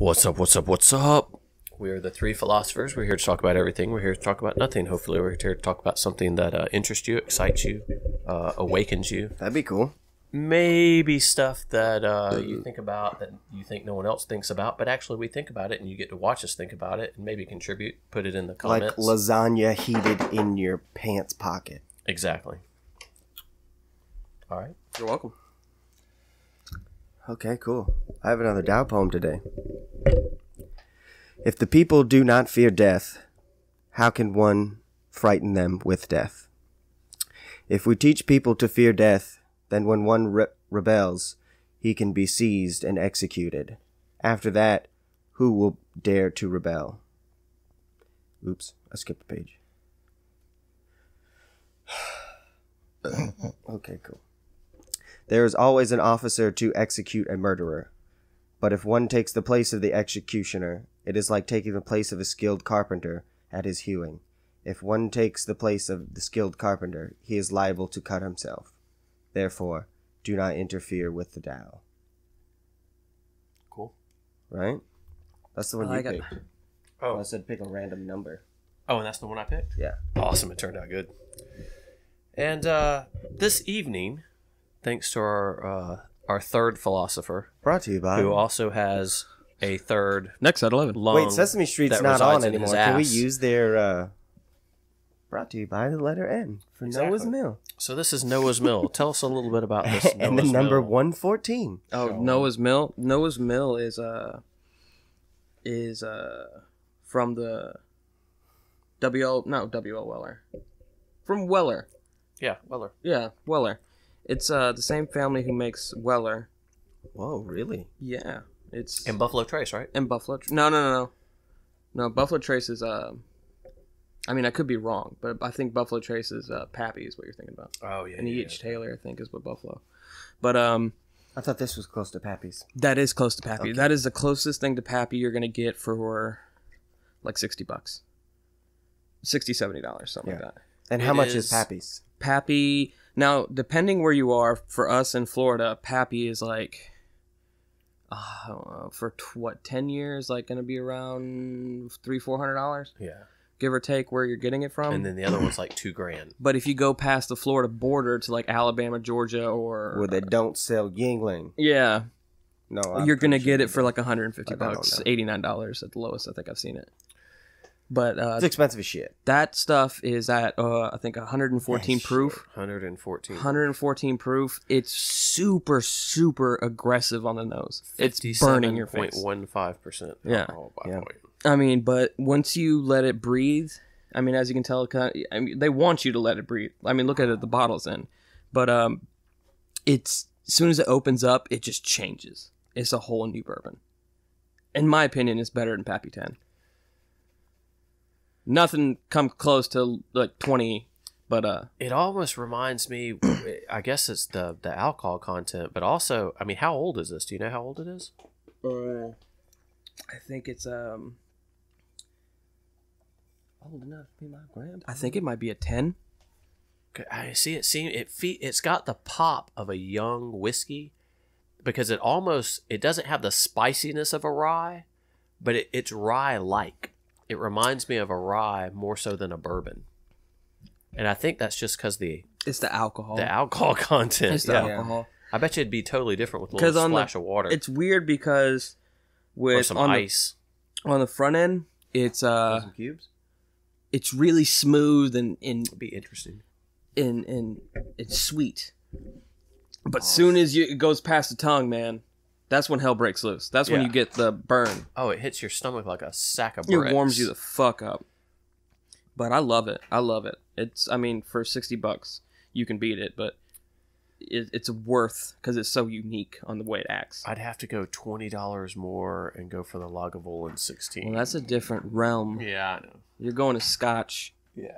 What's up, what's up, what's up? We are the Three Philosophers. We're here to talk about everything. We're here to talk about nothing. Hopefully we're here to talk about something that interests you, excites you, awakens you. That'd be cool. Maybe stuff that you think about that you think no one else thinks about, but actually we think about it and you get to watch us think about it and maybe contribute, put it in the comments. Like lasagna heated in your pants pocket. Exactly. All right. You're welcome. Okay, cool. I have another Tao poem today. If the people do not fear death, how can one frighten them with death? If we teach people to fear death, then when one rebels, he can be seized and executed. After that, who will dare to rebel? Oops, I skipped a page. Okay, cool. There is always an officer to execute a murderer, but if one takes the place of the executioner, it is like taking the place of a skilled carpenter at his hewing. If one takes the place of the skilled carpenter, he is liable to cut himself. Therefore, do not interfere with the Tao. Cool. Right? That's the one you picked. Oh. I said pick a random number. Oh, and that's the one I picked? Yeah. Awesome. It turned out good. And this evening, thanks to our third philosopher. Brought to you by. Who also has a third. Next at 11. Wait, Sesame Street's not on anymore. Can we use their... Brought to you by the letter N for exactly. Noah's Mill. So this is Noah's Mill. Tell us a little bit about this. And Noah's the number 114. Oh, Noah's Mill. Noah's Mill is from the Weller. From Weller. Yeah, Weller. Yeah, Weller. It's the same family who makes Weller. Whoa, really? Yeah, it's in Buffalo Trace, right? In Buffalo. No. Buffalo Trace is I mean, I could be wrong, but I think Buffalo Trace is Pappy is what you're thinking about. Oh, yeah. And E.H. Taylor, I think, is what Buffalo. But I thought this was close to Pappy's. That is close to Pappy. Okay. That is the closest thing to Pappy you're going to get for like $60. $60, $70, something like that. And how much is Pappy's? Pappy, now, depending where you are, for us in Florida, Pappy is like, I don't know, for 10 years, like going to be around $300, $400? Yeah. Give or take where you're getting it from. And then the other one's like $2,000. But if you go past the Florida border to like Alabama, Georgia, or... where they don't sell Yuengling. Yeah. No, you're going to get it for like $150, $89 at the lowest I think I've seen it. But it's expensive as shit. That stuff is at, I think, 114 proof. 114 proof. It's super, super aggressive on the nose. It's burning your face. 57.15% alcohol by volume. I mean, but once you let it breathe, I mean, as you can tell, they want you to let it breathe. I mean, look at it, the bottle's in. But it's as soon as it opens up, it just changes. It's a whole new bourbon. In my opinion, it's better than Pappy 10. Nothing come close to like 20, but... It almost reminds me, I guess it's the alcohol content, but also, I mean, how old is this? Do you know how old it is? I think it's... old enough to be my grandpa. I think it might be a 10. I see. It's got the pop of a young whiskey because it doesn't have the spiciness of a rye, but it's rye like. It reminds me of a rye more so than a bourbon, and I think that's just because it's the alcohol content. It's the alcohol. I bet you it'd be totally different with a little splash of water. It's weird because with some ice on the front end, it's some cubes. It's really smooth and it'd be interesting. And it's sweet, but soon as it goes past the tongue, man, that's when hell breaks loose. That's when you get the burn. Oh, it hits your stomach like a sack of bricks. It warms you the fuck up. But I love it. I love it. It's, I mean, for $60, you can beat it, but it's worth because it's so unique on the way it acts. I'd have to go $20 more and go for the Lagavulin 16. Well, that's a different realm. Yeah, I know. You're going to Scotch. Yeah.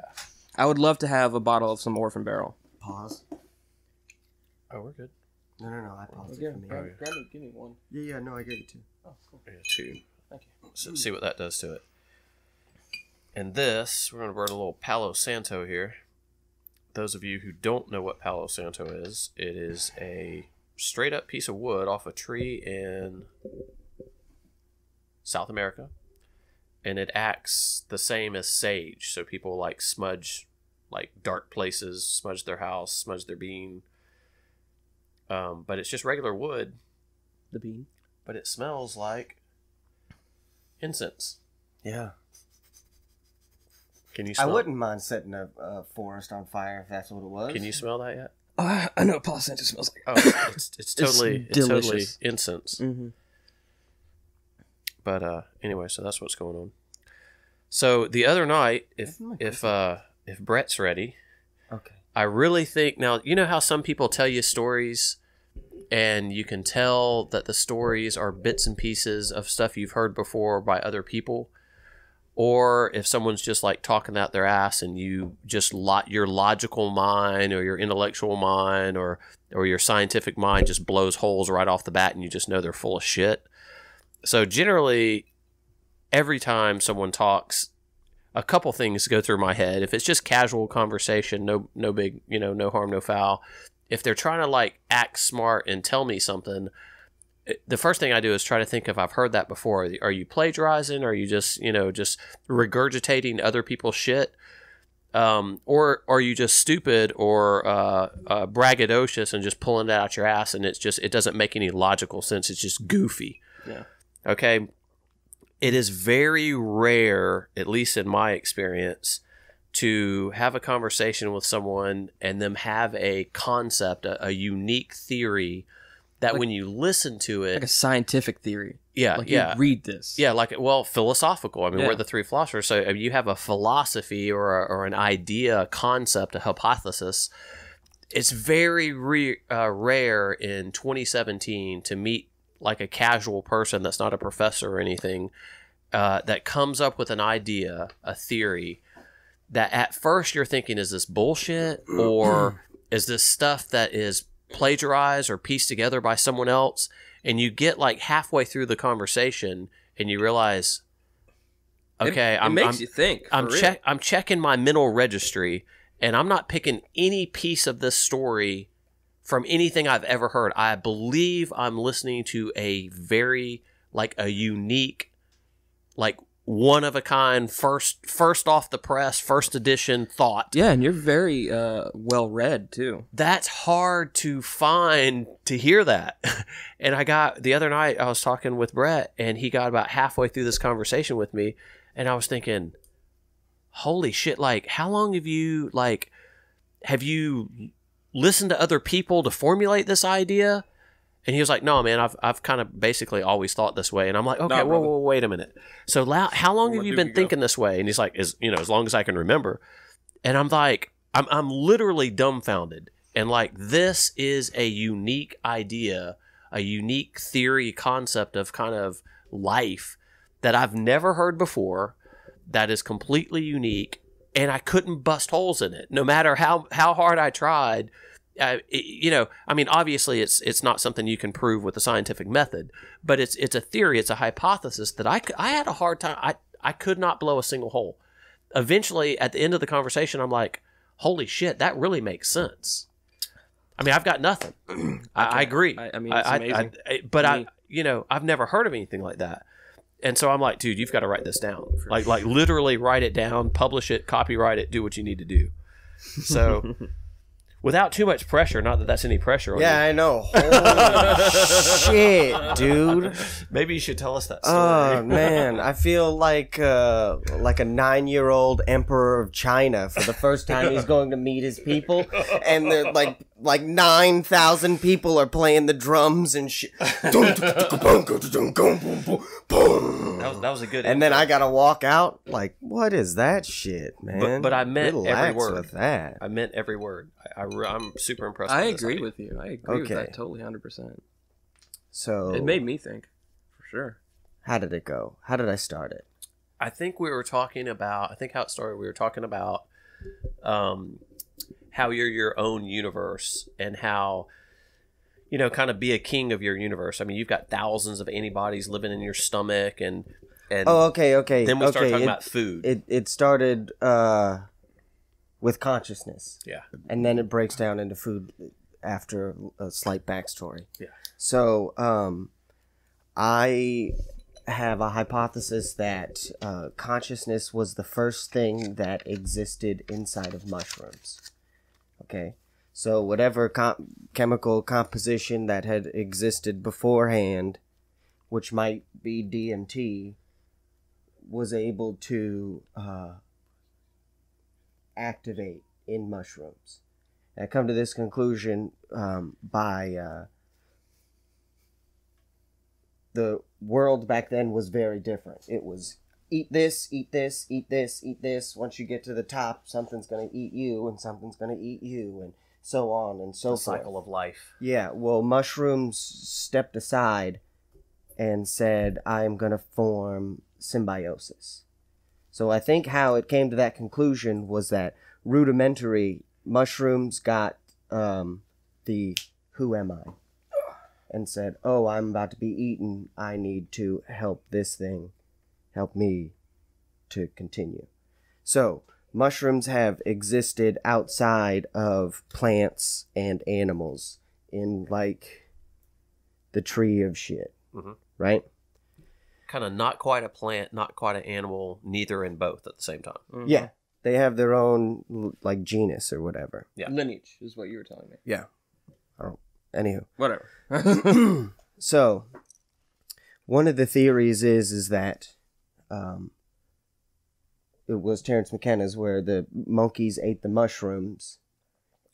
I would love to have a bottle of some Orphan Barrel. Pause. Oh, we're good. No, I paused it for me. Oh, yeah. Give me one. Yeah, no, I gave you two. Oh, cool. Yeah, two. Thank you. So see what that does to it. And this, we're going to burn a little Palo Santo here. Those of you who don't know what Palo Santo is, it is a straight-up piece of wood off a tree in South America, and it acts the same as sage. So people like smudge like dark places, smudge their house, smudge their bean. But it's just regular wood. The bean. But it smells like incense. Yeah. Can you smell? I wouldn't mind setting a forest on fire if that's what it was. Can you smell that yet? I know Palo Santo smells like. Oh, it's totally it's totally incense. Mm-hmm. But anyway, so that's what's going on. So the other night, if Brett's ready, okay. I really think now, you know how some people tell you stories, and you can tell that the stories are bits and pieces of stuff you've heard before by other people. Or if someone's just like talking out their ass and you just your logical mind or your intellectual mind or your scientific mind just blows holes right off the bat and you just know they're full of shit. So generally, every time someone talks, a couple things go through my head. If it's just casual conversation, no big, you know, no harm, no foul. If they're trying to like act smart and tell me something, the first thing I do is try to think if I've heard that before. Are you plagiarizing? Are you just, you know, just regurgitating other people's shit? Or are you just stupid or braggadocious and just pulling it out your ass and it's just, it doesn't make any logical sense. It's just goofy. Yeah. Okay. It is very rare, at least in my experience, to have a conversation with someone and them have a concept, a unique theory that like, when you listen to it... Like a scientific theory. Yeah, like yeah. You read this. Yeah, like, well, philosophical. I mean, yeah. We're the three philosophers, so I mean, you have a philosophy or an idea, a concept, a hypothesis. It's very rare in 2017 to meet like a casual person that's not a professor or anything that comes up with an idea, a theory, that at first you're thinking, is this bullshit? Or is this stuff that is... plagiarized or pieced together by someone else, and you get like halfway through the conversation and you realize, okay, I'm checking my mental registry and I'm not picking any piece of this story from anything I've ever heard. I believe I'm listening to a very like a unique, like one of a kind, first off the press, first edition thought. Yeah, and you're very well read too. That's hard to find, to hear that. And I got the other night I was talking with Brett and he got about halfway through this conversation with me and I was thinking, holy shit, like how long have you listened to other people to formulate this idea? And he was like, no, man, I've kind of basically always thought this way. And I'm like, okay, nah, whoa, wait a minute. So how long have you been thinking this way? And he's like, as long as I can remember. And I'm like, I'm literally dumbfounded. And like, this is a unique idea, a unique theory, concept of kind of life that I've never heard before, that is completely unique. And I couldn't bust holes in it, no matter how hard I tried. I mean, obviously, it's not something you can prove with a scientific method, but it's a theory, it's a hypothesis that I had a hard time. I could not blow a single hole. Eventually, at the end of the conversation, I'm like, "Holy shit, that really makes sense." I mean, I've got nothing. I agree. I mean, it's amazing. I've never heard of anything like that, and so I'm like, dude, you've got to write this down. Like literally write it down, publish it, copyright it, do what you need to do. So. Without too much pressure, not that that's any pressure on you. Yeah, I know. Holy shit, dude. Maybe you should tell us that story. Oh, man. I feel like a 9-year-old emperor of China for the first time he's going to meet his people. And they're like 9,000 people are playing the drums and shit. That was a good. And then I gotta walk out. Like, what is that shit, man? But I meant every word with that. I meant every word. I'm super impressed. I agree with you. I agree with that totally, 100%. So it made me think, for sure. How did it go? How did I start it? I think we were talking about. I think how it started. We were talking about how you're your own universe and how. You know, kind of be a king of your universe. I mean, you've got thousands of antibodies living in your stomach, and oh, okay. Then we started talking about food. It started with consciousness, yeah, and then it breaks down into food after a slight backstory. Yeah. So, I have a hypothesis that consciousness was the first thing that existed inside of mushrooms. Okay? So whatever chemical composition that had existed beforehand, which might be DMT, was able to activate in mushrooms. And I come to this conclusion by... the world back then was very different. It was eat this, eat this, eat this, eat this. Once you get to the top, something's going to eat you, and something's going to eat you, and so on and so forth. The cycle of life. Yeah, well, mushrooms stepped aside and said, I'm going to form symbiosis. So I think how it came to that conclusion was that rudimentary mushrooms got the who am I? And said, oh, I'm about to be eaten. I need to help this thing, help me to continue. So mushrooms have existed outside of plants and animals in, like, the tree of shit, right? Kind of not quite a plant, not quite an animal, neither and both at the same time. Yeah, they have their own, like, genus or whatever. Yeah. Lineage is what you were telling me. Yeah. I don't. Anywho. Whatever. So, one of the theories is that it was Terrence McKenna's where the monkeys ate the mushrooms.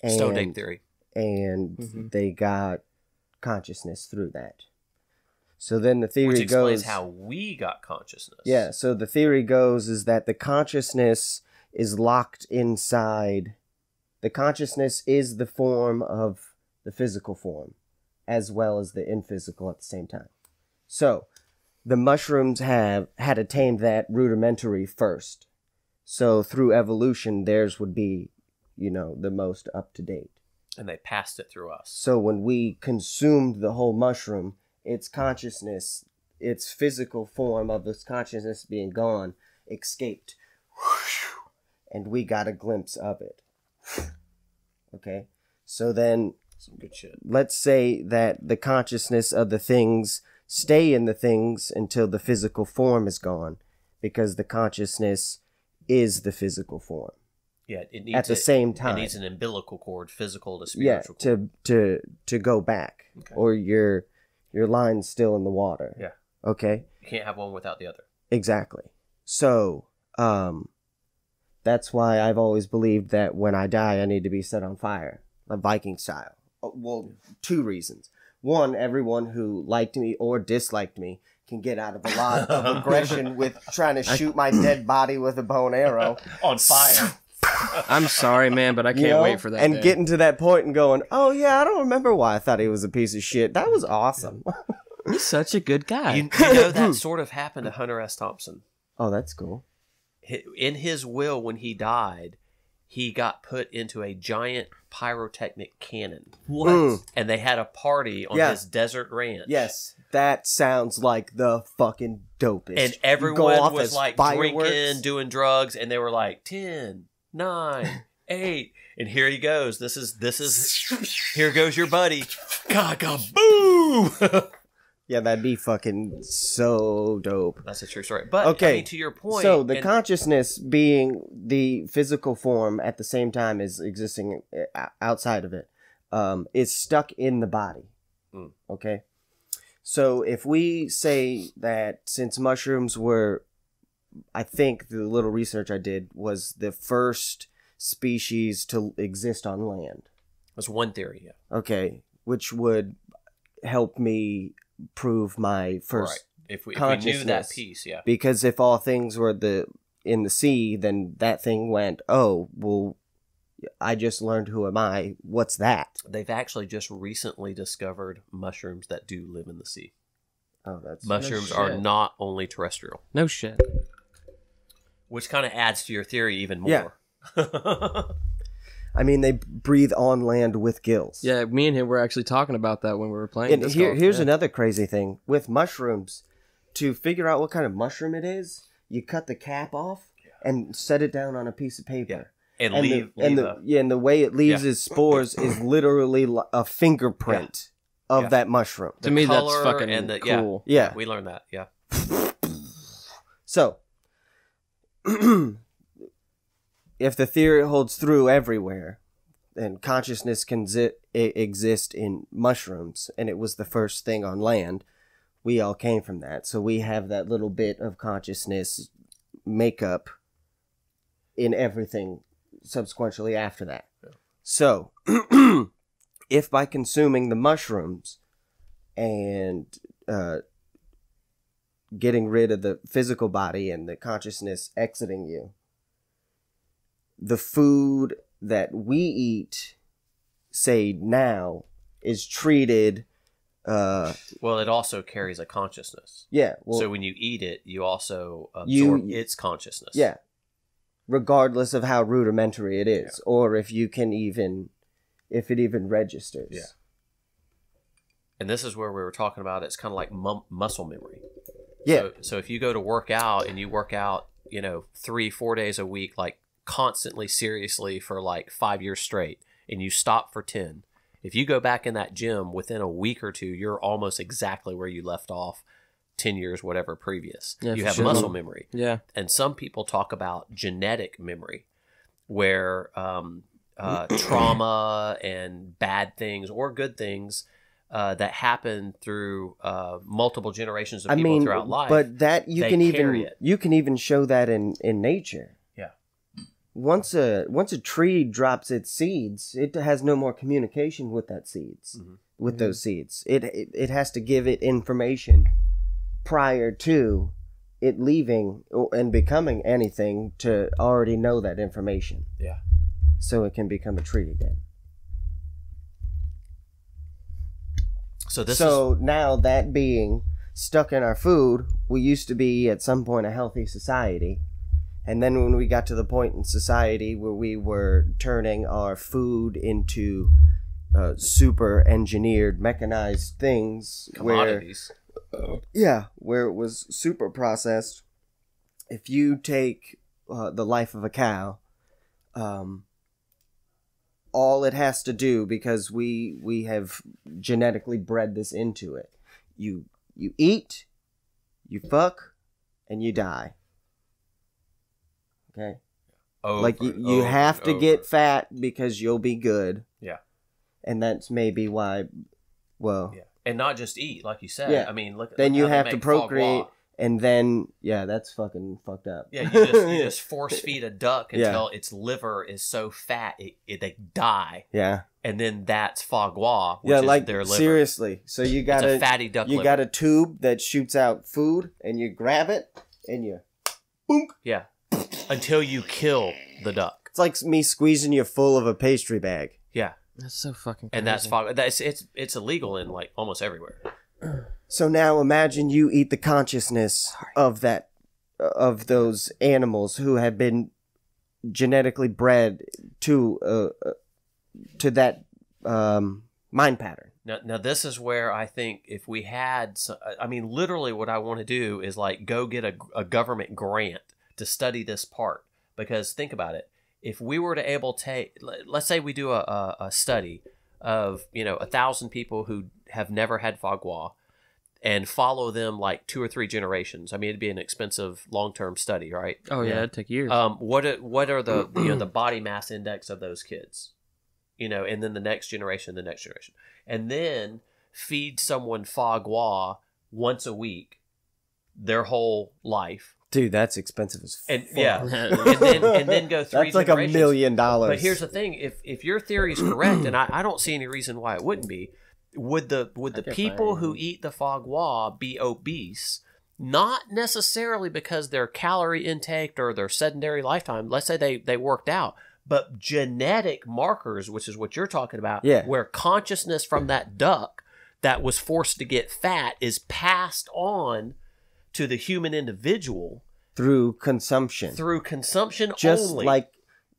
And, Stone Ape theory. And they got consciousness through that. So then the theory goes... Which explains how we got consciousness. Yeah, so the theory goes is that the consciousness is locked inside... The consciousness is the form of... the physical form, as well as the in-physical at the same time. So, the mushrooms had attained that rudimentary first. So, through evolution, theirs would be, you know, the most up-to-date. And they passed it through us. So, when we consumed the whole mushroom, its consciousness, its physical form of its consciousness being gone, escaped. And we got a glimpse of it. Okay? So then... Some good shit. Let's say that the consciousness of the things stay in the things until the physical form is gone, because the consciousness is the physical form. Yeah, it needs at the same time. It needs an umbilical cord, physical to spiritual. Yeah, to go back, okay. Or your line's still in the water. Yeah. Okay. You can't have one without the other. Exactly. So, that's why I've always believed that when I die, I need to be set on fire, like Viking style. Well, two reasons. One, everyone who liked me or disliked me can get out of a lot of aggression with trying to shoot my dead body with a bow and arrow. On fire. I'm sorry, man, but I can't wait for that And day. Getting to that point and going, oh, yeah, I don't remember why I thought he was a piece of shit. That was awesome. He's such a good guy. You know, that sort of happened to Hunter S. Thompson. Oh, that's cool. In his will, when he died, he got put into a giant pyrotechnic cannon. What? And they had a party on his desert ranch. Yes. That sounds like the fucking dopest. And everyone was like fireworks, drinking, doing drugs, and they were like 10, 9, 8, and here he goes. This is here goes your buddy. Cock-a-boo. Yeah, that'd be fucking so dope. That's a true story. But, okay, I mean, to your point... So, the consciousness being the physical form at the same time as existing outside of it is stuck in the body. Okay? So, if we say that since mushrooms were... I think the little research I did was the first species to exist on land. That's one theory, yeah. Okay, which would help me... prove my first if we knew that piece, yeah. Because if all things were in the sea, then that thing went, oh, well, I just learned who am I. What's that? They've actually just recently discovered mushrooms that do live in the sea. Oh, that's... Mushrooms are not only terrestrial. No shit. Which kind of adds to your theory even more. Yeah. I mean, they breathe on land with gills. Yeah, me and him were actually talking about that when we were playing. And here's another crazy thing. With mushrooms, to figure out what kind of mushroom it is, you cut the cap off and set it down on a piece of paper. Yeah. And the way it leaves its spores is literally a fingerprint of that mushroom. To me, that's fucking cool. Yeah, we learned that, So, if the theory holds through everywhere, and consciousness can exist in mushrooms, and it was the first thing on land, we all came from that. So we have that little bit of consciousness makeup in everything subsequently after that. Yeah. So, if by consuming the mushrooms and getting rid of the physical body and the consciousness exiting you, the food that we eat, say now, is treated... well, it also carries a consciousness. Yeah. Well, so when you eat it, you also absorb its consciousness. Yeah. Regardless of how rudimentary it is, or if you can even... if it even registers. Yeah. And this is where we were talking about, it's kind of like muscle memory. Yeah. So if you go to work out and you work out, you know, 3-4 days a week, like constantly, seriously for like 5 years straight, and you stop for 10, if you go back in that gym within a week or two, you're almost exactly where you left off 10 years, whatever previous. Yeah, you have muscle memory. Yeah. And some people talk about genetic memory where, trauma and bad things or good things that happen through multiple generations of people throughout life. But that you can even show that in nature. Yeah. Once a tree drops its seeds, it has no more communication with that seeds those seeds. It has to give it information prior to it leaving and becoming anything to already know that information. Yeah. So it can become a tree again. So now that being stuck in our food, we used to be at some point a healthy society. And then when we got to the point in society where we were turning our food into super engineered, mechanized things. Commodities. Where it was super processed. If you take the life of a cow... all it has to do, because we have genetically bred this into it, you eat, you fuck, and you die. Okay? You have to get fat because you'll be good. Yeah. And that's maybe why, And not just eat, like you said. Yeah. I mean, look at then you have to procreate. And then, that's fucking fucked up. Yeah, you just force feed a duck until its liver is so fat they die. Yeah, and then that's foie gras, which is their liver. Seriously. So you got a fatty duck. You got a tube that shoots out food, and you grab it, and you, boonk. Yeah, until you kill the duck. It's like me squeezing you full of a pastry bag. Yeah, that's so fucking crazy. And that's foie. It's illegal in like almost everywhere. So now imagine you eat the consciousness of those animals who have been genetically bred to that mind pattern. Now this is where I think if we had, literally what I want to do is like go get a government grant to study this part, because think about it. If we were to let's say we do a study of 1,000 people who have never had foie gras, and follow them like 2 or 3 generations. I mean, it'd be an expensive long-term study, right? Oh yeah, it'd take years. What are the the body mass index of those kids? And then the next generation, and then feed someone foie gras once a week, their whole life. Dude, that's expensive as fuck. And then go 3 generations. That's like $1 million. But here's the thing: if your theory is correct, and I don't see any reason why it wouldn't be. Would the people who eat the foie gras be obese? Not necessarily because their calorie intake or their sedentary lifetime, let's say they worked out, but genetic markers, which is what you're talking about, where consciousness from that duck that was forced to get fat is passed on to the human individual. Through consumption just only. Like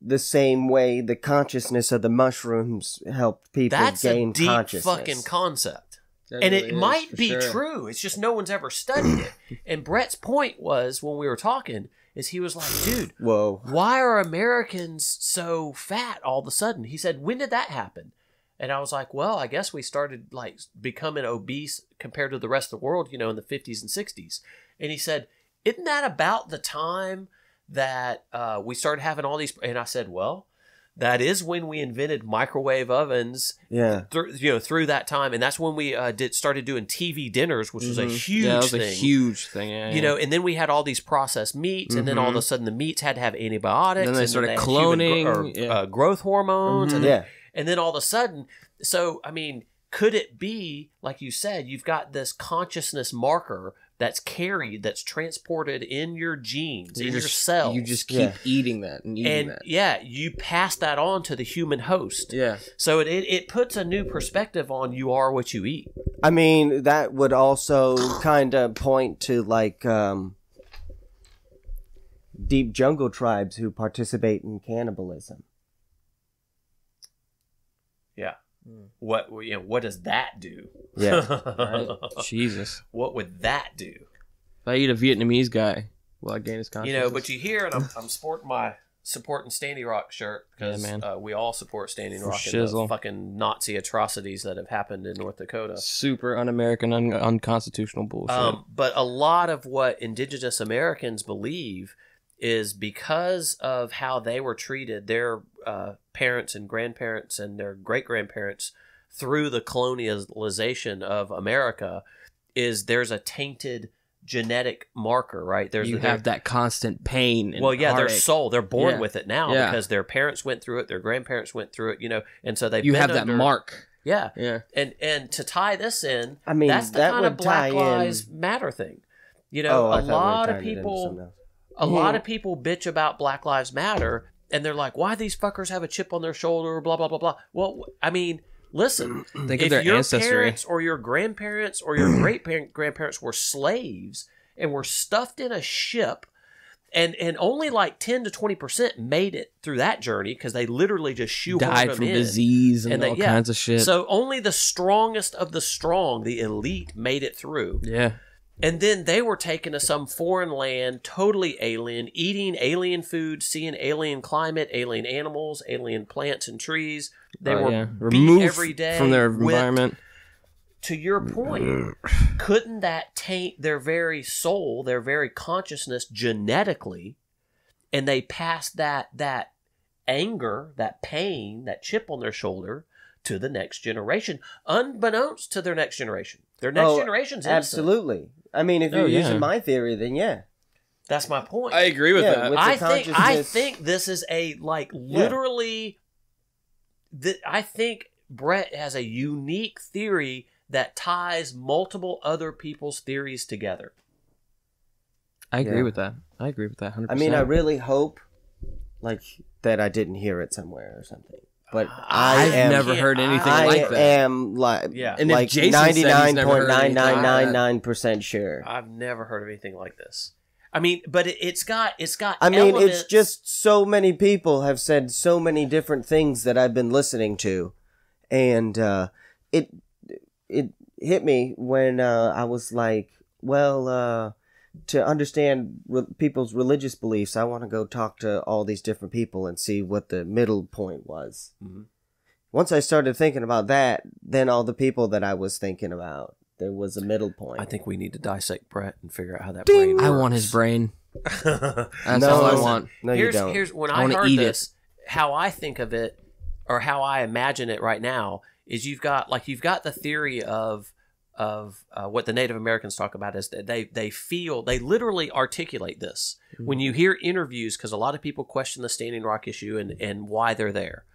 the same way the consciousness of the mushrooms helped people gain consciousness. That's a deep fucking concept. And it might be true. It's just no one's ever studied it. And Brett's point was, when we were talking, is he was like, dude, whoa, why are Americans so fat all of a sudden? He said, when did that happen? And I was like, well, I guess we started like becoming obese compared to the rest of the world, in the 50s and 60s. And he said, Isn't that about the time that we started having all these? And I said, well, that is when we invented microwave ovens. Yeah, through that time, and that's when we started doing TV dinners, which was a huge thing. Yeah, you know, and then we had all these processed meats, and then all of a sudden the meats had to have antibiotics. And then they started cloning growth hormones. And then all of a sudden, so I mean, could it be like you said? You've got this consciousness marker that's carried, that's transported in your genes, in your cells. You just keep eating that and eating that. Yeah, you pass that on to the human host. Yeah. So it puts a new perspective on you are what you eat. I mean, that would also kind of point to like deep jungle tribes who participate in cannibalism. Yeah. What does that do? Yeah. Right. Jesus. What would that do? If I eat a Vietnamese guy, will I gain his consciousness? You know, but you hear, and I'm supporting Standing Rock shirt because we all support Standing Rock and the fucking Nazi atrocities that have happened in North Dakota. Super un-American, unconstitutional bullshit. But a lot of what indigenous Americans believe is because of how they were treated, their parents and grandparents and their great-grandparents through the colonialization of America, is there's a tainted genetic marker, right? There's you have that constant pain and heartache. Their soul, they're born with it now because their parents went through it, their grandparents went through it, you know, and so they have that mark. Yeah. Yeah. And to tie this in, I mean, that's the kind of Black Lives Matter thing. You know, a lot of people... A lot of people bitch about Black Lives Matter, and they're like, why these fuckers have a chip on their shoulder, blah, blah, blah, blah. Well, I mean, listen, think of their ancestry. Parents or your grandparents or your great-grandparents were slaves and were stuffed in a ship, and only like 10 to 20% made it through that journey because they literally just shoehorned them in. Died from disease and all kinds of shit. So only the strongest of the strong, the elite, made it through. Yeah. And then they were taken to some foreign land, totally alien, eating alien food, seeing alien climate, alien animals, alien plants and trees. They were removed every day from their environment. To your point, couldn't that taint their very soul, their very consciousness genetically, and they passed that anger, that pain, that chip on their shoulder to the next generation, unbeknownst to their next generation? Their next generation's innocent. Absolutely. I mean, if you're using my theory, then that's my point. I agree with that. I think this is a literally. I think Brett has a unique theory that ties multiple other people's theories together. I agree with that. I agree with that 100%. I mean, I really hope that I didn't hear it somewhere or something. But I've never heard anything like that. I am like 99.9999% sure. I've never heard of anything like this. I mean, but it's got. I mean, it's just so many people have said so many different things that I've been listening to, and it hit me when I was like, well, to understand people's religious beliefs, I want to go talk to all these different people and see what the middle point was. Mm-hmm. Once I started thinking about that, then all the people that I was thinking about, there was a middle point. I think we need to dissect Brett and figure out how that brain works. I want his brain. That's all I want. No, you don't. When I heard this, how I think of it, or how I imagine it right now, is you've got the theory of what the Native Americans talk about is that they literally articulate this. When you hear interviews, because a lot of people question the Standing Rock issue and why they're there.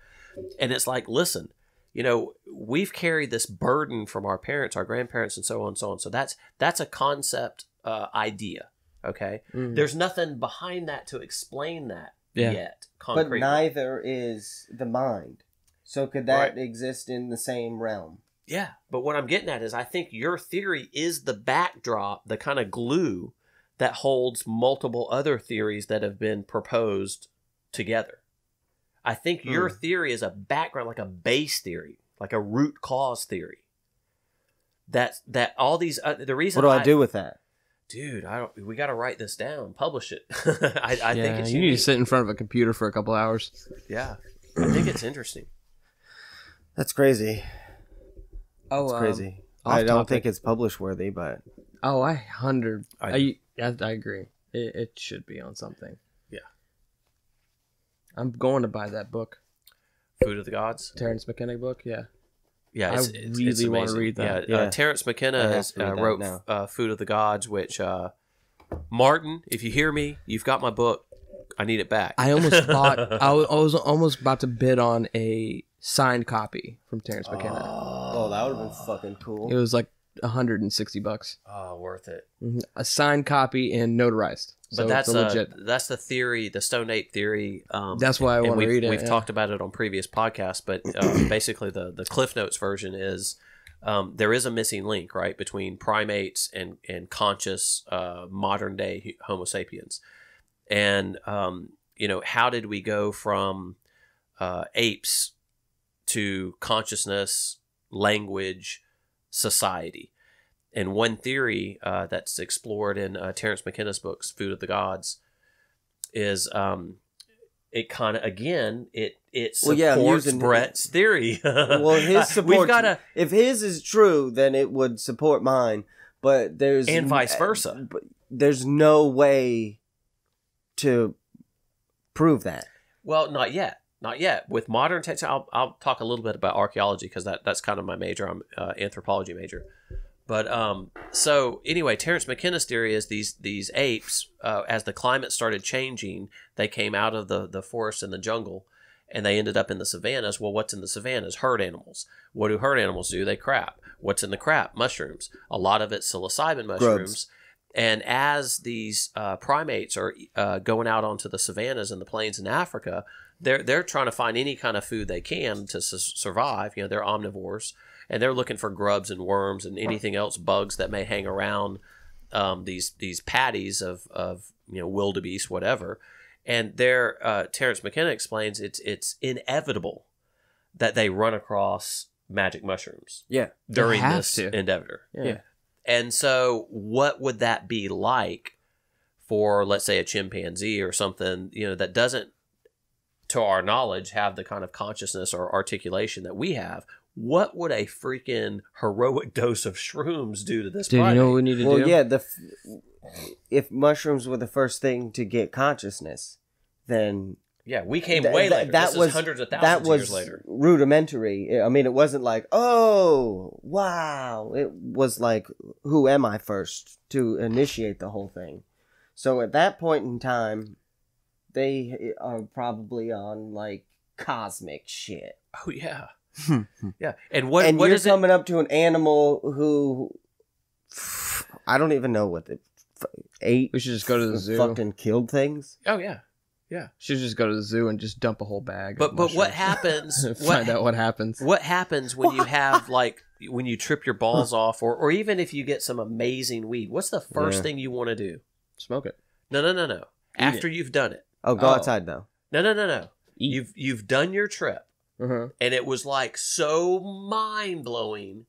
And it's like, listen, you know, we've carried this burden from our parents, our grandparents, and so on and so on. So that's a concept idea, okay? There's nothing behind that to explain that yet concretely. But neither is the mind. So could that exist in the same realm? Yeah, but what I'm getting at is I think your theory is the backdrop, the kind of glue that holds multiple other theories that have been proposed together. I think your theory is a background, like a base theory, like a root cause theory. That all these the reason. What do I do with that? Dude, I don't. We got to write this down, publish it. I think it's you need to sit in front of a computer for a couple hours. Yeah, I think it's interesting. That's crazy. It's crazy. I don't think it's publish worthy, but I agree. It should be on something. Yeah. I'm going to buy that book. Food of the Gods? Terrence McKenna book, yeah. Yeah, I really want to read that. Yeah, yeah. Terrence McKenna has, wrote Food of the Gods, which, Martin, if you hear me, you've got my book. I need it back. I almost bought. I was almost about to bid on a signed copy from Terrence McKenna. Oh, that would have been fucking cool. It was like $160. Oh, worth it. Mm-hmm. A signed copy and notarized. So but that's legit. That's the theory, the Stone Ape theory. That's why I want to read it. We've talked about it on previous podcasts, but basically the Cliff Notes version is there is a missing link, right, between primates and conscious modern day Homo sapiens. And you know, how did we go from apes to consciousness, language, society? And one theory that's explored in Terrence McKenna's books, Food of the Gods, is it kind of, again, it supports Brett's theory. Well, his supports. We've gotta, if his is true, then it would support mine. But there's... And vice versa. There's no way to prove that. Well, not yet. Not yet. With modern technology, I'll talk a little bit about archaeology because that's kind of my major. I'm anthropology major. But so anyway, Terrence McKenna's theory is these apes, as the climate started changing, they came out of the forest and the jungle, and they ended up in the savannas. Well, what's in the savannas? Herd animals. What do herd animals do? They crap. What's in the crap? Mushrooms. A lot of it's psilocybin mushrooms. Grubs. And as these primates are going out onto the savannas and the plains in Africa, they're trying to find any kind of food they can to survive. You know, they're omnivores. And they're looking for grubs and worms and anything else, bugs that may hang around these patties of you know, wildebeest, whatever. And there, Terrence McKenna explains it's inevitable that they run across magic mushrooms. Yeah, during this endeavor. Yeah. Yeah. And so, what would that be like for, let's say, a chimpanzee or something? You know, that doesn't, to our knowledge, have the kind of consciousness or articulation that we have. What would a freaking heroic dose of shrooms do to this primate? Do you know what we need to do? Well, yeah, if mushrooms were the first thing to get consciousness, then... Yeah, we came way later. That was hundreds of thousands of years later. Rudimentary. I mean, it wasn't like, oh, wow. It was like, who am I first to initiate the whole thing? So at that point in time, they are probably on, like, cosmic shit. Oh, yeah. Yeah, and what you're coming up to an animal who I don't even know what it ate. We should just go to the zoo. Fucking killed things. Oh yeah, yeah. Should just go to the zoo and just dump a whole bag. But what happens? Find out what happens. What happens when you have, like, when you trip your balls off, or even if you get some amazing weed? What's the first thing you want to do? Smoke it. No. After you've done it. Oh, go outside though. No. You've done your trip. Uh-huh. And it was like so mind-blowing.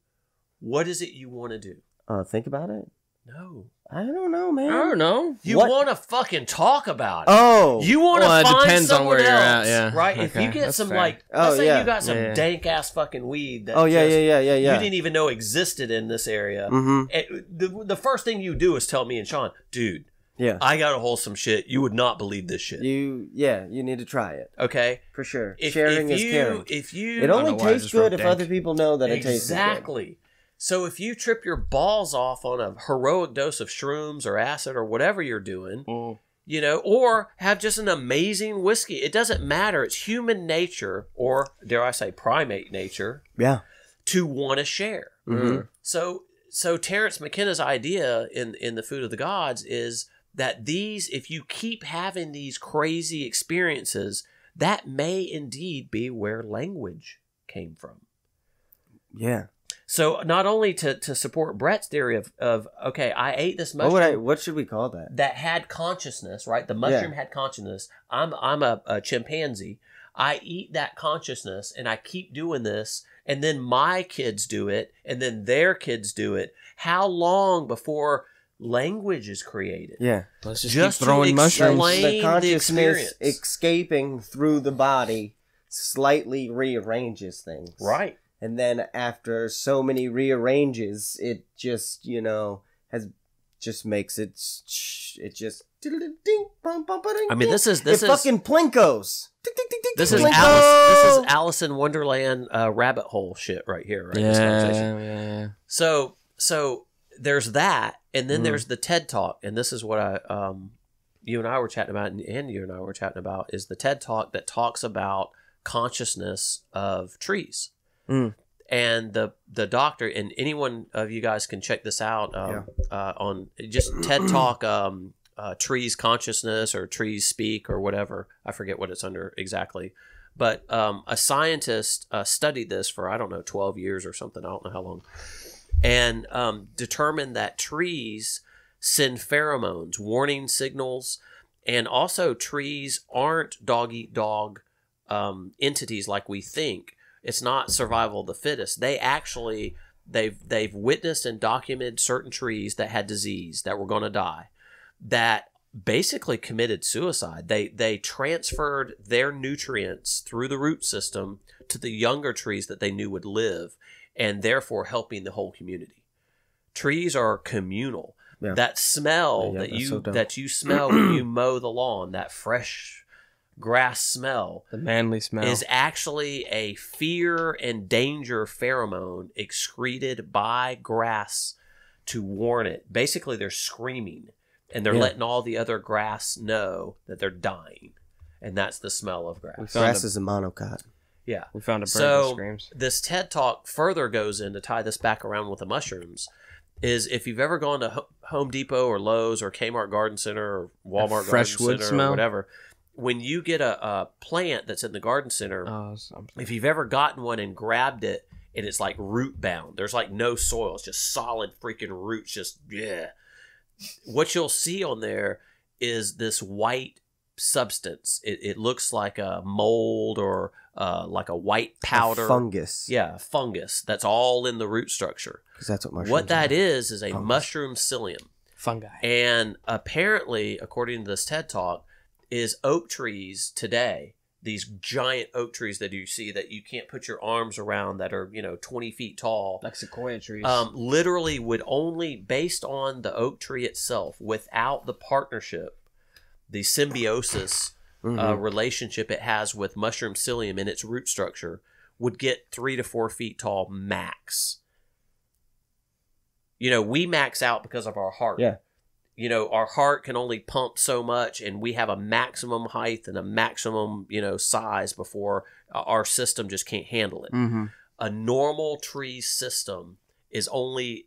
What is it you want to do? Think about it? No. I don't know, man. I don't know. You want to fucking talk about it. Oh. You want to find someone else. Yeah. Right? Okay. If you get let's say you got some dank-ass fucking weed that you didn't even know existed in this area. Mm-hmm. The first thing you do is tell me and Sean, dude, yeah, I got a hold some shit. You would not believe this shit. You need to try it. Okay, for sure. Sharing is caring. It only tastes good if other people know that it tastes good. Exactly. So if you trip your balls off on a heroic dose of shrooms or acid or whatever you're doing, you know, or have just an amazing whiskey, it doesn't matter. It's human nature, or dare I say, primate nature, to want to share. Mm-hmm. So Terrence McKenna's idea in the Food of the Gods is that if you keep having these crazy experiences, that may indeed be where language came from. Yeah. So not only to support Brett's theory of okay, I ate this mushroom. What should we call that? That had consciousness, right? The mushroom had consciousness. I'm a chimpanzee. I eat that consciousness, and I keep doing this, and then my kids do it, and then their kids do it. How long before language is created? Yeah, let's just keep throwing mushrooms. The consciousness escaping through the body slightly rearranges things, right? And then after so many rearranges, it just makes it It just. I mean, this is fucking Plinkos. This is Alice in Wonderland rabbit hole shit right here. Right? Yeah. So there's that, and then there's the TED Talk, and this is what I you and I were chatting about, and you and I were chatting about is the TED Talk that talks about consciousness of trees. Mm. And the doctor, and anyone of you guys can check this out on just TED Talk, trees consciousness or trees speak or whatever. I forget what it's under exactly. But a scientist studied this for, I don't know, 12 years or something. I don't know how long. And determined that trees send pheromones, warning signals. And also trees aren't dog-eat-dog entities like we think. It's not survival of the fittest. They actually, they've witnessed and documented certain trees that had disease, that were going to die, that basically committed suicide. They transferred their nutrients through the root system to the younger trees that they knew would live, and therefore helping the whole community. Trees are communal. Yeah. That smell that you smell when you mow the lawn, that fresh grass smell, the manly smell, is actually a fear and danger pheromone excreted by grass to warn it. Basically, they're screaming, and they're letting all the other grass know that they're dying, and that's the smell of grass. Grass is a monocot. Yeah, we found a bird that screams. This TED Talk further goes in to tie this back around with the mushrooms. Is if you've ever gone to Home Depot or Lowe's or Kmart Garden Center or Walmart Garden Center or whatever. When you get a plant that's in the garden center, if you've ever gotten one and grabbed it, and it's like root bound, there's like no soil, it's just solid freaking roots, just what you'll see on there is this white substance. It looks like a mold or like a white powder. A fungus. Yeah, fungus. That's all in the root structure. Because that's what mushrooms are. What that is a mushroom psyllium. Fungi. And apparently, according to this TED Talk, is oak trees today, these giant oak trees that you see that you can't put your arms around that are, 20 feet tall. Like sequoia trees. Literally would only, based on the oak tree itself, without the partnership, the symbiosis relationship it has with mushroom psyllium in its root structure, would get 3 to 4 feet tall max. We max out because of our heart. Yeah. Our heart can only pump so much, and we have a maximum height and a maximum, size before our system just can't handle it. Mm-hmm. A normal tree system is only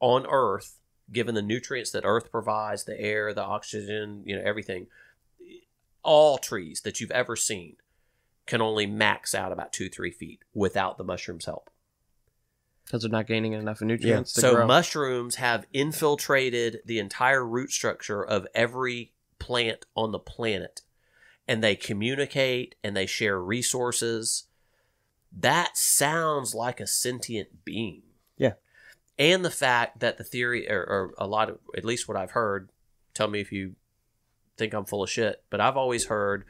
on Earth, given the nutrients that Earth provides, the air, the oxygen, everything. All trees that you've ever seen can only max out about 2-3 feet without the mushroom's help. Because they're not gaining enough nutrients to grow. Mushrooms have infiltrated the entire root structure of every plant on the planet. And they communicate and they share resources. That sounds like a sentient being. Yeah. And the fact that the theory, or a lot of, at least what I've heard, tell me if you think I'm full of shit, but I've always heard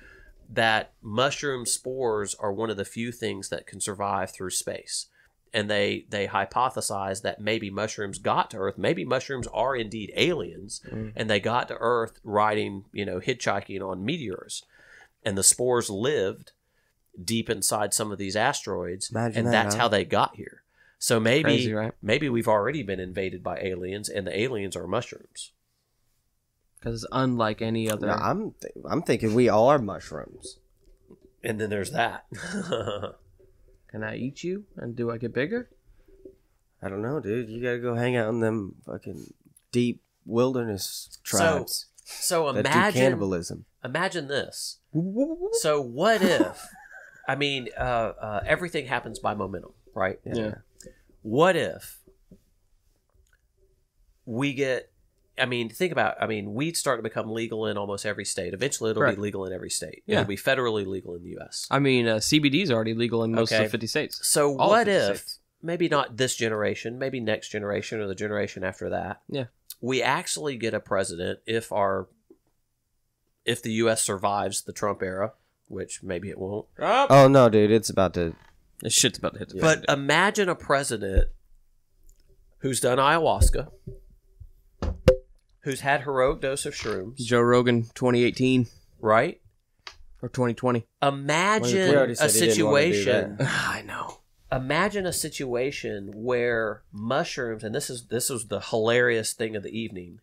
that mushroom spores are one of the few things that can survive through space. And they hypothesize that maybe mushrooms got to Earth. Maybe mushrooms are indeed aliens, and they got to Earth riding, hitchhiking on meteors. And the spores lived deep inside some of these asteroids, and that's how they got here. So maybe, crazy, right? Maybe we've already been invaded by aliens, and the aliens are mushrooms. Because it's unlike any other. No, I'm thinking we all are mushrooms. And then there's that. Can I eat you? And do I get bigger? I don't know, dude. You gotta go hang out in them fucking deep wilderness tribes. So imagine cannibalism. Imagine this. So what if? I mean, everything happens by momentum, right? Yeah. What if we get? I mean, think about. I mean, weed start to become legal in almost every state. Eventually, it'll be legal in every state. Yeah. It'll be federally legal in the U.S. I mean, CBD is already legal in most of the 50 states. So what if, maybe not this generation, maybe next generation or the generation after that, we actually get a president, if the U.S. survives the Trump era, which maybe it won't. Oh, no, dude. This shit's about to hit the fan. But imagine a president who's done ayahuasca, who's had heroic dose of shrooms. Joe Rogan, 2018. Right? Or 2020. Imagine a situation. I know. Imagine a situation where mushrooms, and this was the hilarious thing of the evening,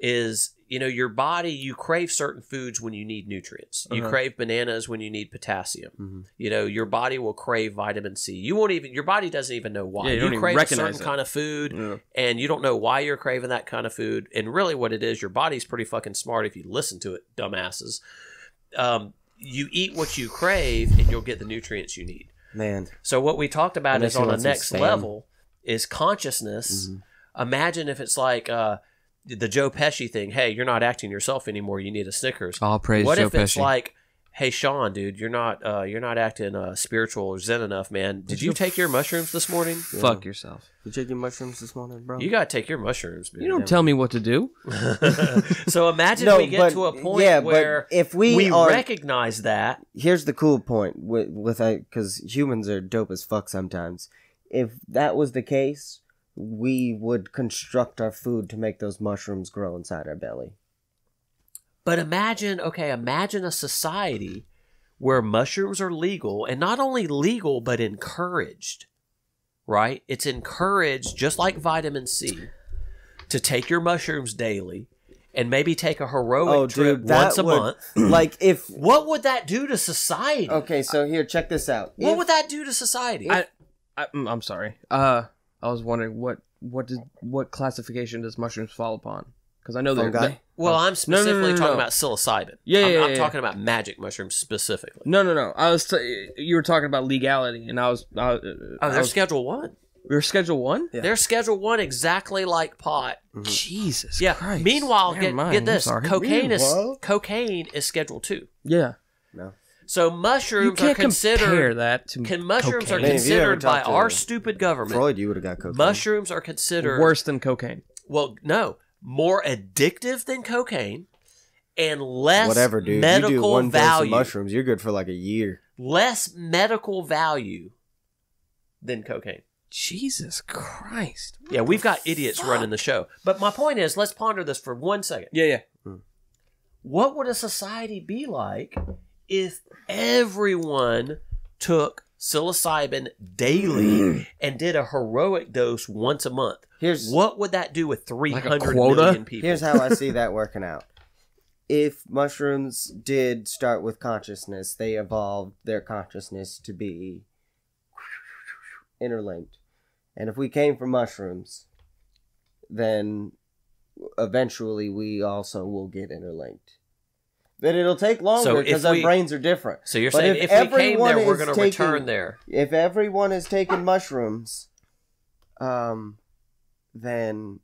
is, you know, your body, you crave certain foods when you need nutrients. You crave bananas when you need potassium. You know, your body will crave vitamin C. You won't even, your body doesn't even know why. You crave a certain kind of food, and you don't know why you're craving that kind of food. And really what it is, your body's pretty fucking smart if you listen to it, dumbasses. You eat what you crave, and you'll get the nutrients you need. Man. So what we talked about is on the next level is consciousness. Imagine if it's like the Joe Pesci thing. Hey, you're not acting yourself anymore. You need a Snickers. All praise Joe Pesci. What if it's like, hey, Sean, dude, you're not acting spiritual or zen enough, man. Did you take your mushrooms this morning? Yeah. Fuck yourself. Did you take your mushrooms this morning, bro? You got to take your mushrooms, man. You don't tell me what to do. So imagine to a point where if we recognize that. Here's the cool point, because humans are dope as fuck sometimes. If that was the case, we would construct our food to make those mushrooms grow inside our belly. But imagine a society where mushrooms are legal, and not only legal, but encouraged, right? It's encouraged, just like vitamin C, to take your mushrooms daily and maybe take a heroic trip once a month. Like what would that do to society? Okay, so here, check this out. What would that do to society? I'm sorry. I was wondering, what classification does mushrooms fall upon? Because I know they're... Well, I'm specifically talking about psilocybin. I'm talking about magic mushrooms specifically. No. You were talking about legality, and I was... they're Schedule 1. They're Schedule 1? Yeah. They're Schedule 1 exactly like pot. Jesus Christ. Meanwhile, get this. Cocaine is Schedule 2. Yeah. No. So mushrooms are considered... That to mushrooms cocaine. Are considered by our stupid government... Freud, you would have got cocaine. Mushrooms are considered... Worse than cocaine. Well, no. More addictive than cocaine and less medical you do one value. Mushrooms, you're good for like a year. Less medical value than cocaine. Jesus Christ. Yeah, we've got idiots running the show. But my point is, let's ponder this for 1 second. What would a society be like if everyone took psilocybin daily and did a heroic dose once a month? What would that do with 300 million people? Here's how I see that working out. If mushrooms did start with consciousness, they evolved their consciousness to be interlinked. And if we came from mushrooms, then eventually we also will get interlinked. Then it'll take longer because our brains are different. So you're saying if we came there, we're going to return there. If everyone is taking mushrooms, then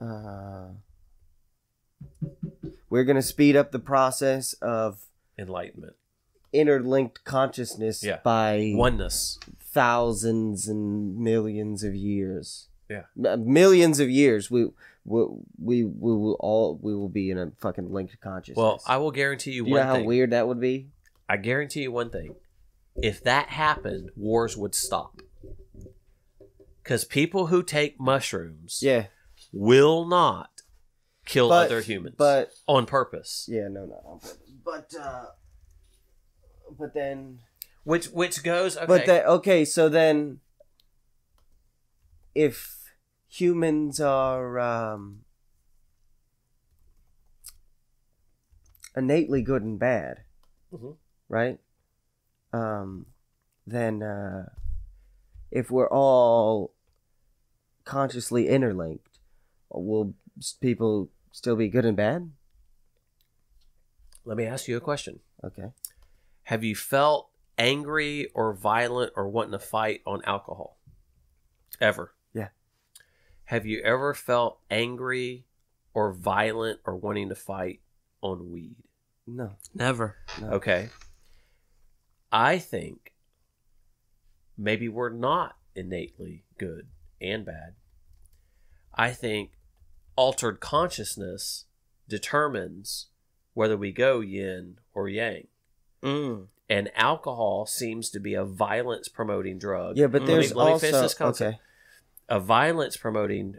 we're going to speed up the process of enlightenment, interlinked consciousness by oneness, thousands and millions of years. Yeah, millions of years. We will be in a fucking linked consciousness. Well, I will guarantee you. Do you know how weird that would be? I guarantee you one thing: if that happened, wars would stop. Because people who take mushrooms will not kill other humans on purpose. Yeah, not on purpose. But then... Which goes... Okay. But so then if humans are innately good and bad, right? Then if we're all... consciously interlinked, will people still be good and bad? Let me ask you a question. Okay. Have you felt angry or violent or wanting to fight on alcohol? Ever? Yeah. Have you ever felt angry or violent or wanting to fight on weed? No. Never. No. Okay. I think maybe we're not innately good and bad. I think altered consciousness determines whether we go yin or yang. And alcohol seems to be a violence promoting drug. Yeah, but there's let me also... Let me face this concept. a violence promoting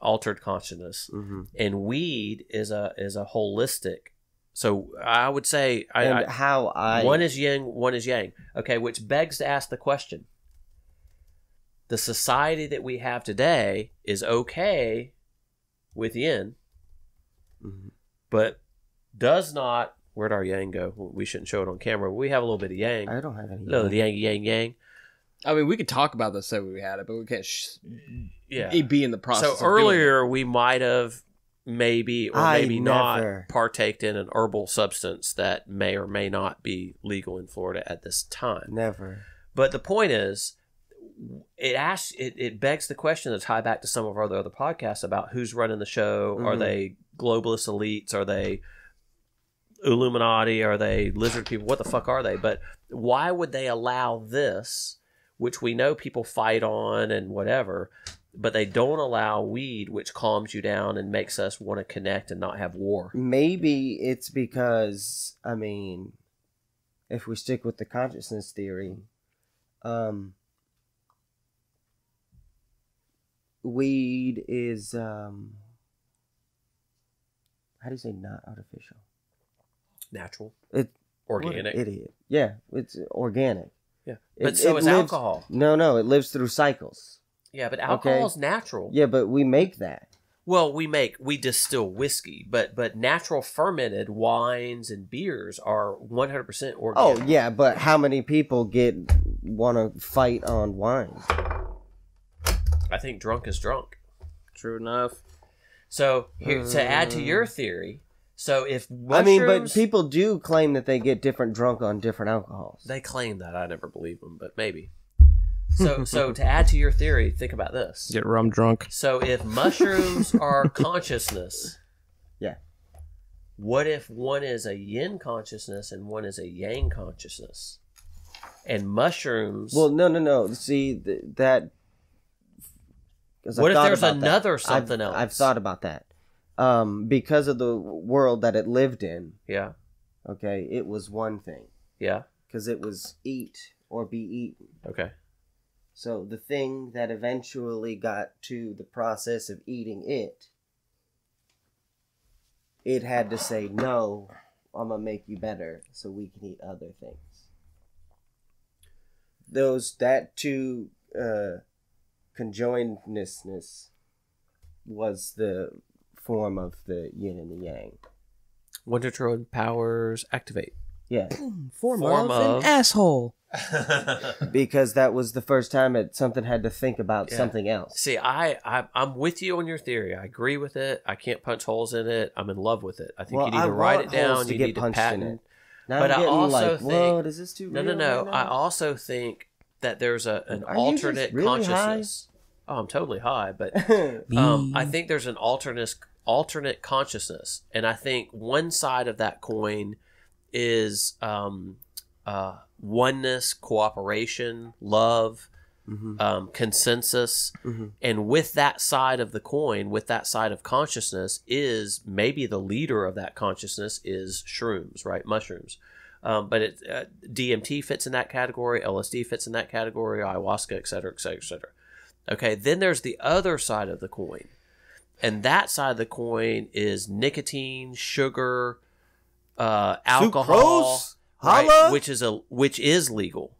altered consciousness, mm-hmm. and weed is a holistic. So I would say one is yin, one is yang. Okay, which begs to ask the question: the society that we have today is okay with yin, mm-hmm. but does not. Where'd our yang go? We shouldn't show it on camera. But we have a little bit of yang. I don't have any. No, the yang. I mean, we could talk about this that we had it, but we can't. Be in the process. So earlier, we might have not partaked in an herbal substance that may or may not be legal in Florida at this time. Never. But the point is, it begs the question to tie back to some of our other podcasts about who's running the show. Mm-hmm. Are they globalist elites? Are they Illuminati? Are they lizard people? What the fuck are they? But why would they allow this, which we know people fight on and whatever, but they don't allow weed, which calms you down and makes us want to connect and not have war? Maybe it's because, I mean, if we stick with the consciousness theory, weed is, how do you say not artificial? Natural. It's organic. Idiot. Yeah, it's organic. Yeah, but so is alcohol. No, it lives through cycles. Yeah, but alcohol's natural. Yeah, but we make that. Well, we distill whiskey, but natural fermented wines and beers are 100% organic. Oh yeah, but how many people want to fight on wine? I think drunk is drunk. True enough. So here, to add to your theory. So if but people do claim that they get different drunk on different alcohols. They claim that. I never believe them, but maybe. So to add to your theory, think about this. Get rum drunk. So if mushrooms are consciousness, yeah. What if one is a yin consciousness and one is a yang consciousness? And mushrooms. Well, no. See that. What if there's another something else? I've thought about that. Because of the world that it lived in. Yeah. Okay. It was one thing. Yeah. Because it was eat or be eaten. Okay. So the thing that eventually got to the process of eating it had to say, no, I'm going to make you better so we can eat other things. That conjoinedness was the form of the yin and the yang. Wonder Drone powers activate. Yeah. Form of an asshole. Because that was the first time something had to think about something else. See, I'm with you on your theory. I agree with it. I can't punch holes in it. I'm in love with it. I think you need to write it down. You need to patent it. But I also think... Whoa, does this too real? No. I also think that there's an alternate consciousness. Oh, I'm totally high, but I think there's an alternate consciousness, and I think one side of that coin is oneness, cooperation, love, mm-hmm. Consensus, mm-hmm. and with that side of the coin, with that side of consciousness, is maybe the leader of that consciousness is shrooms, right? Mushrooms. But DMT fits in that category, LSD fits in that category, ayahuasca, et cetera, et cetera, et cetera. Okay, then there's the other side of the coin. And that side of the coin is nicotine, sugar, alcohol, right, which is legal.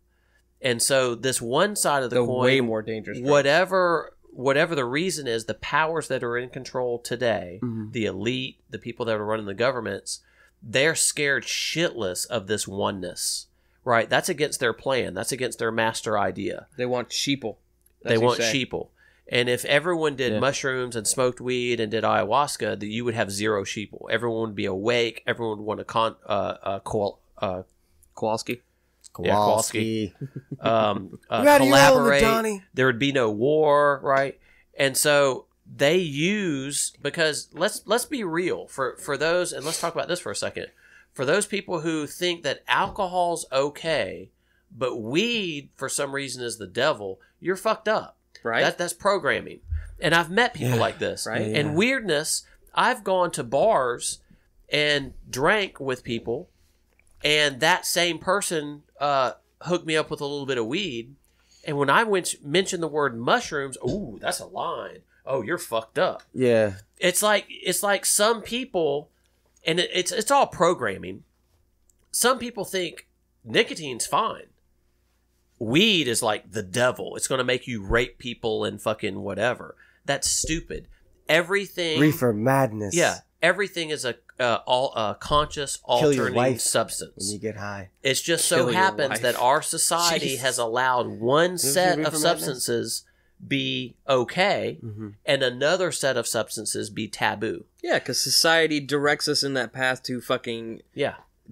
And so this one side of the coin, way more dangerous. Whatever the reason is, the powers that are in control today, mm-hmm. the elite, the people that are running the governments, they're scared shitless of this oneness. Right? That's against their plan. That's against their master idea. They want sheeple. They want sheeple. And if everyone did mushrooms and smoked weed and did ayahuasca, that you would have zero sheeple. Everyone would be awake. Everyone would want to Kowalski. Collaborate. There would be no war, right? And so they use, because let's be real for those, and let's talk about this for a second. For those people who think that alcohol's okay, but weed, for some reason, is the devil, you're fucked up. Right. That's programming. And I've met people like this. Right. Yeah. And weirdness, I've gone to bars and drank with people, and that same person hooked me up with a little bit of weed, And when I mentioned the word mushrooms, ooh, that's a line. Oh, you're fucked up. Yeah. It's like some people, and it's all programming. Some people think nicotine's fine. Weed is like the devil. It's going to make you rape people and fucking whatever. That's stupid. Everything. Reefer madness. Yeah. Everything is a conscious altering substance. When you get high, it just so happens that our society has allowed one set of substances be okay, mm-hmm. and another set of substances be taboo. Yeah, because society directs us in that path to fucking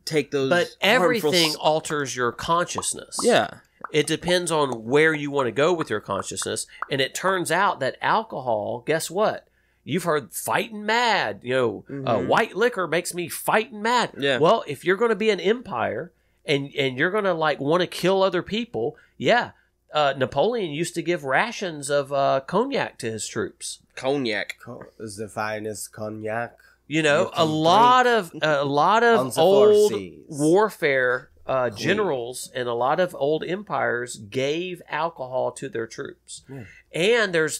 take those. But everything alters your consciousness. Yeah, it depends on where you want to go with your consciousness, and it turns out that alcohol. Guess what? You've heard fighting mad, you know, mm-hmm. White liquor makes me fighting mad. Yeah. Well, if you're going to be an empire and you're going to like want to kill other people. Yeah. Napoleon used to give rations of cognac to his troops. Cognac is the finest cognac. You know, a lot of old warfare generals and a lot of old empires gave alcohol to their troops. Yeah. And there's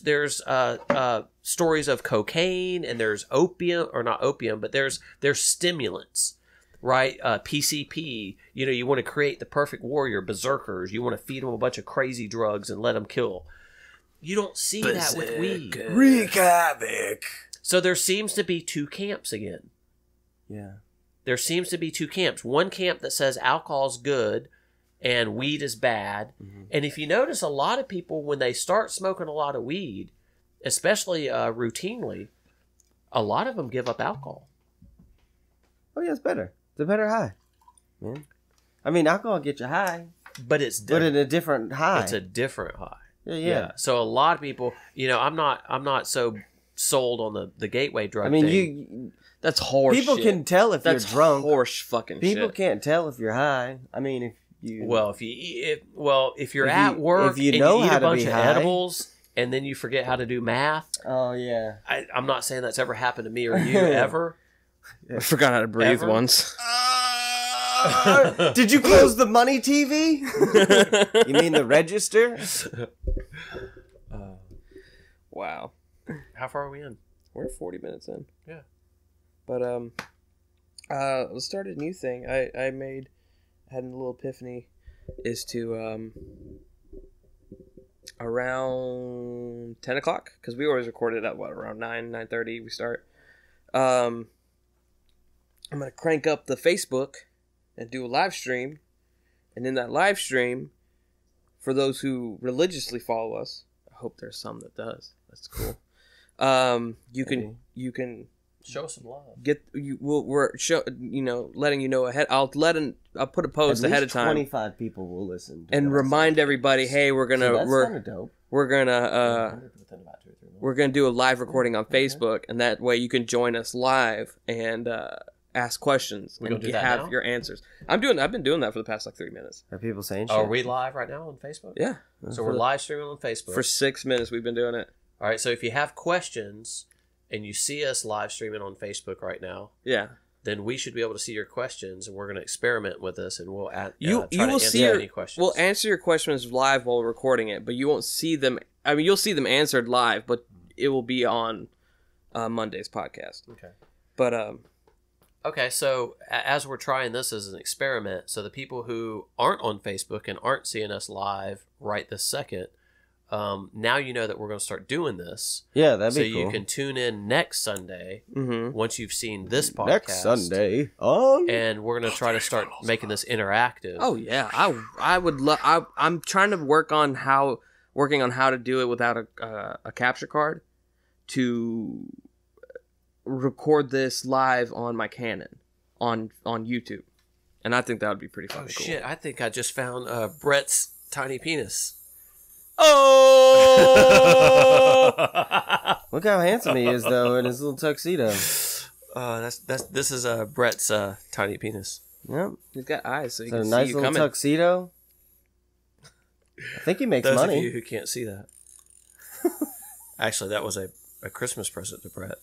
stories of cocaine, and there's opium, or not opium, but there's stimulants, right? PCP, you know, you want to create the perfect warrior, berserkers. You want to feed them a bunch of crazy drugs and let them kill. You don't see that with weed. Recavic. So there seems to be two camps again. Yeah. There seems to be two camps. One camp that says alcohol's good, and weed is bad. Mm-hmm. And if you notice, a lot of people, when they start smoking a lot of weed, especially routinely, a lot of them give up alcohol. Oh, yeah, it's better. It's a better high. Yeah. I mean, alcohol gets you high. But it's different. But it's a different high. It's a different high. Yeah. So a lot of people, you know, I'm not so sold on the gateway drug thing. I mean, you... That's horse people shit. Can tell if that's you're drunk. That's horse fucking people shit. People can't tell if you're high. I mean, if... Well, if you're at work and you eat a bunch of edibles and then you forget how to do math. Oh yeah. I'm not saying that's ever happened to me or you ever. I forgot how to breathe once. Did you close the money TV? You mean the register? Wow. How far are we in? We're 40 minutes in. Yeah. But let's start a new thing. I had a little epiphany is to around 10 o'clock, because we always record it at around 9:30 we start. I'm going to crank up the Facebook and do a live stream, and in that live stream, for those who religiously follow us, I hope there's some that does. That's cool. You can show some love. Letting you know ahead. I'll put a post ahead of time. 25 people will listen to and remind everybody. Hey, we're gonna do a live recording on Facebook, and that way you can join us live and ask questions and have your answers. I've been doing that for the past like 3 minutes. Are people saying? Shit? Are we live right now on Facebook? Yeah. So we're live streaming on Facebook for 6 minutes. We've been doing it. All right. So if you have questions. And you see us live streaming on Facebook right now. Yeah. Then we should be able to see your questions, and we're going to experiment with this, and we'll try to answer any questions. We'll answer your questions live while recording it, but you won't see them. I mean, you'll see them answered live, but it will be on Monday's podcast. Okay. But okay, so as we're trying this as an experiment, so the people who aren't on Facebook and aren't seeing us live right this second. Now you know that we're going to start doing this. Yeah, that'd be cool. So you can tune in next Sunday once you've seen this podcast. Next Sunday. And we're going to try to start making this interactive. Oh, yeah. I would love... I'm trying to work on how to do it without a capture card to record this live on my Canon on YouTube. And I think that would be pretty fucking cool. Oh, shit. I think I just found Brett's tiny penis. Oh! Look how handsome he is, though, in his little tuxedo. This is Brett's tiny penis. Yep, he's got eyes, so you can see nice you little coming. Tuxedo. I think he makes Those money. Those of you who can't see that, actually, that was a Christmas present to Brett.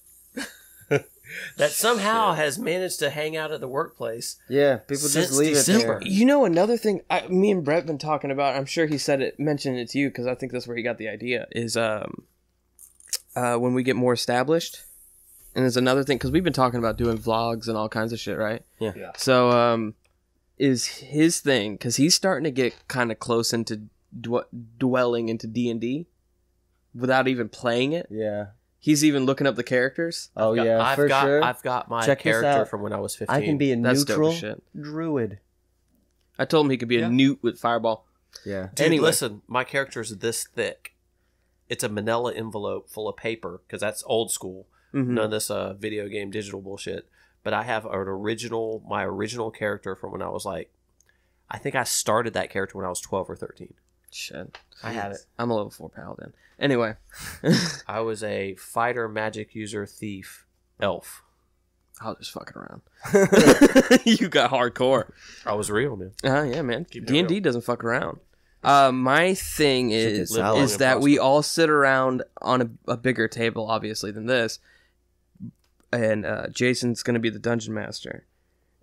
that somehow has managed to hang out at the workplace. Yeah, people just leave December. It there. You know, another thing me and Brett been talking about, I'm sure he said it, mentioned it to you, because I think that's where he got the idea, is when we get more established. And there's another thing, because we've been talking about doing vlogs and all kinds of shit, right? Yeah. So, is his thing, because he's starting to get kind of close into dwelling into D&D without even playing it. Yeah. He's even looking up the characters. Oh, I've got, for sure. I've got my character from when I was 15. I can be a neutral druid. I told him he could be a newt with fireball. Yeah. Dude, anyway. Listen, my character is this thick. It's a manila envelope full of paper, because that's old school. Mm-hmm. None of this video game digital bullshit. But I have my original character from when I was like, I think I started that character when I was 12 or 13. Shit. I have it. I'm a level 4 paladin. Anyway. I was a fighter, magic user, thief, elf. I was just fucking around. You got hardcore. I was real, man. Yeah, man. D&D doesn't fuck around. My thing is that we all sit around on a bigger table, obviously, than this. And Jason's going to be the dungeon master.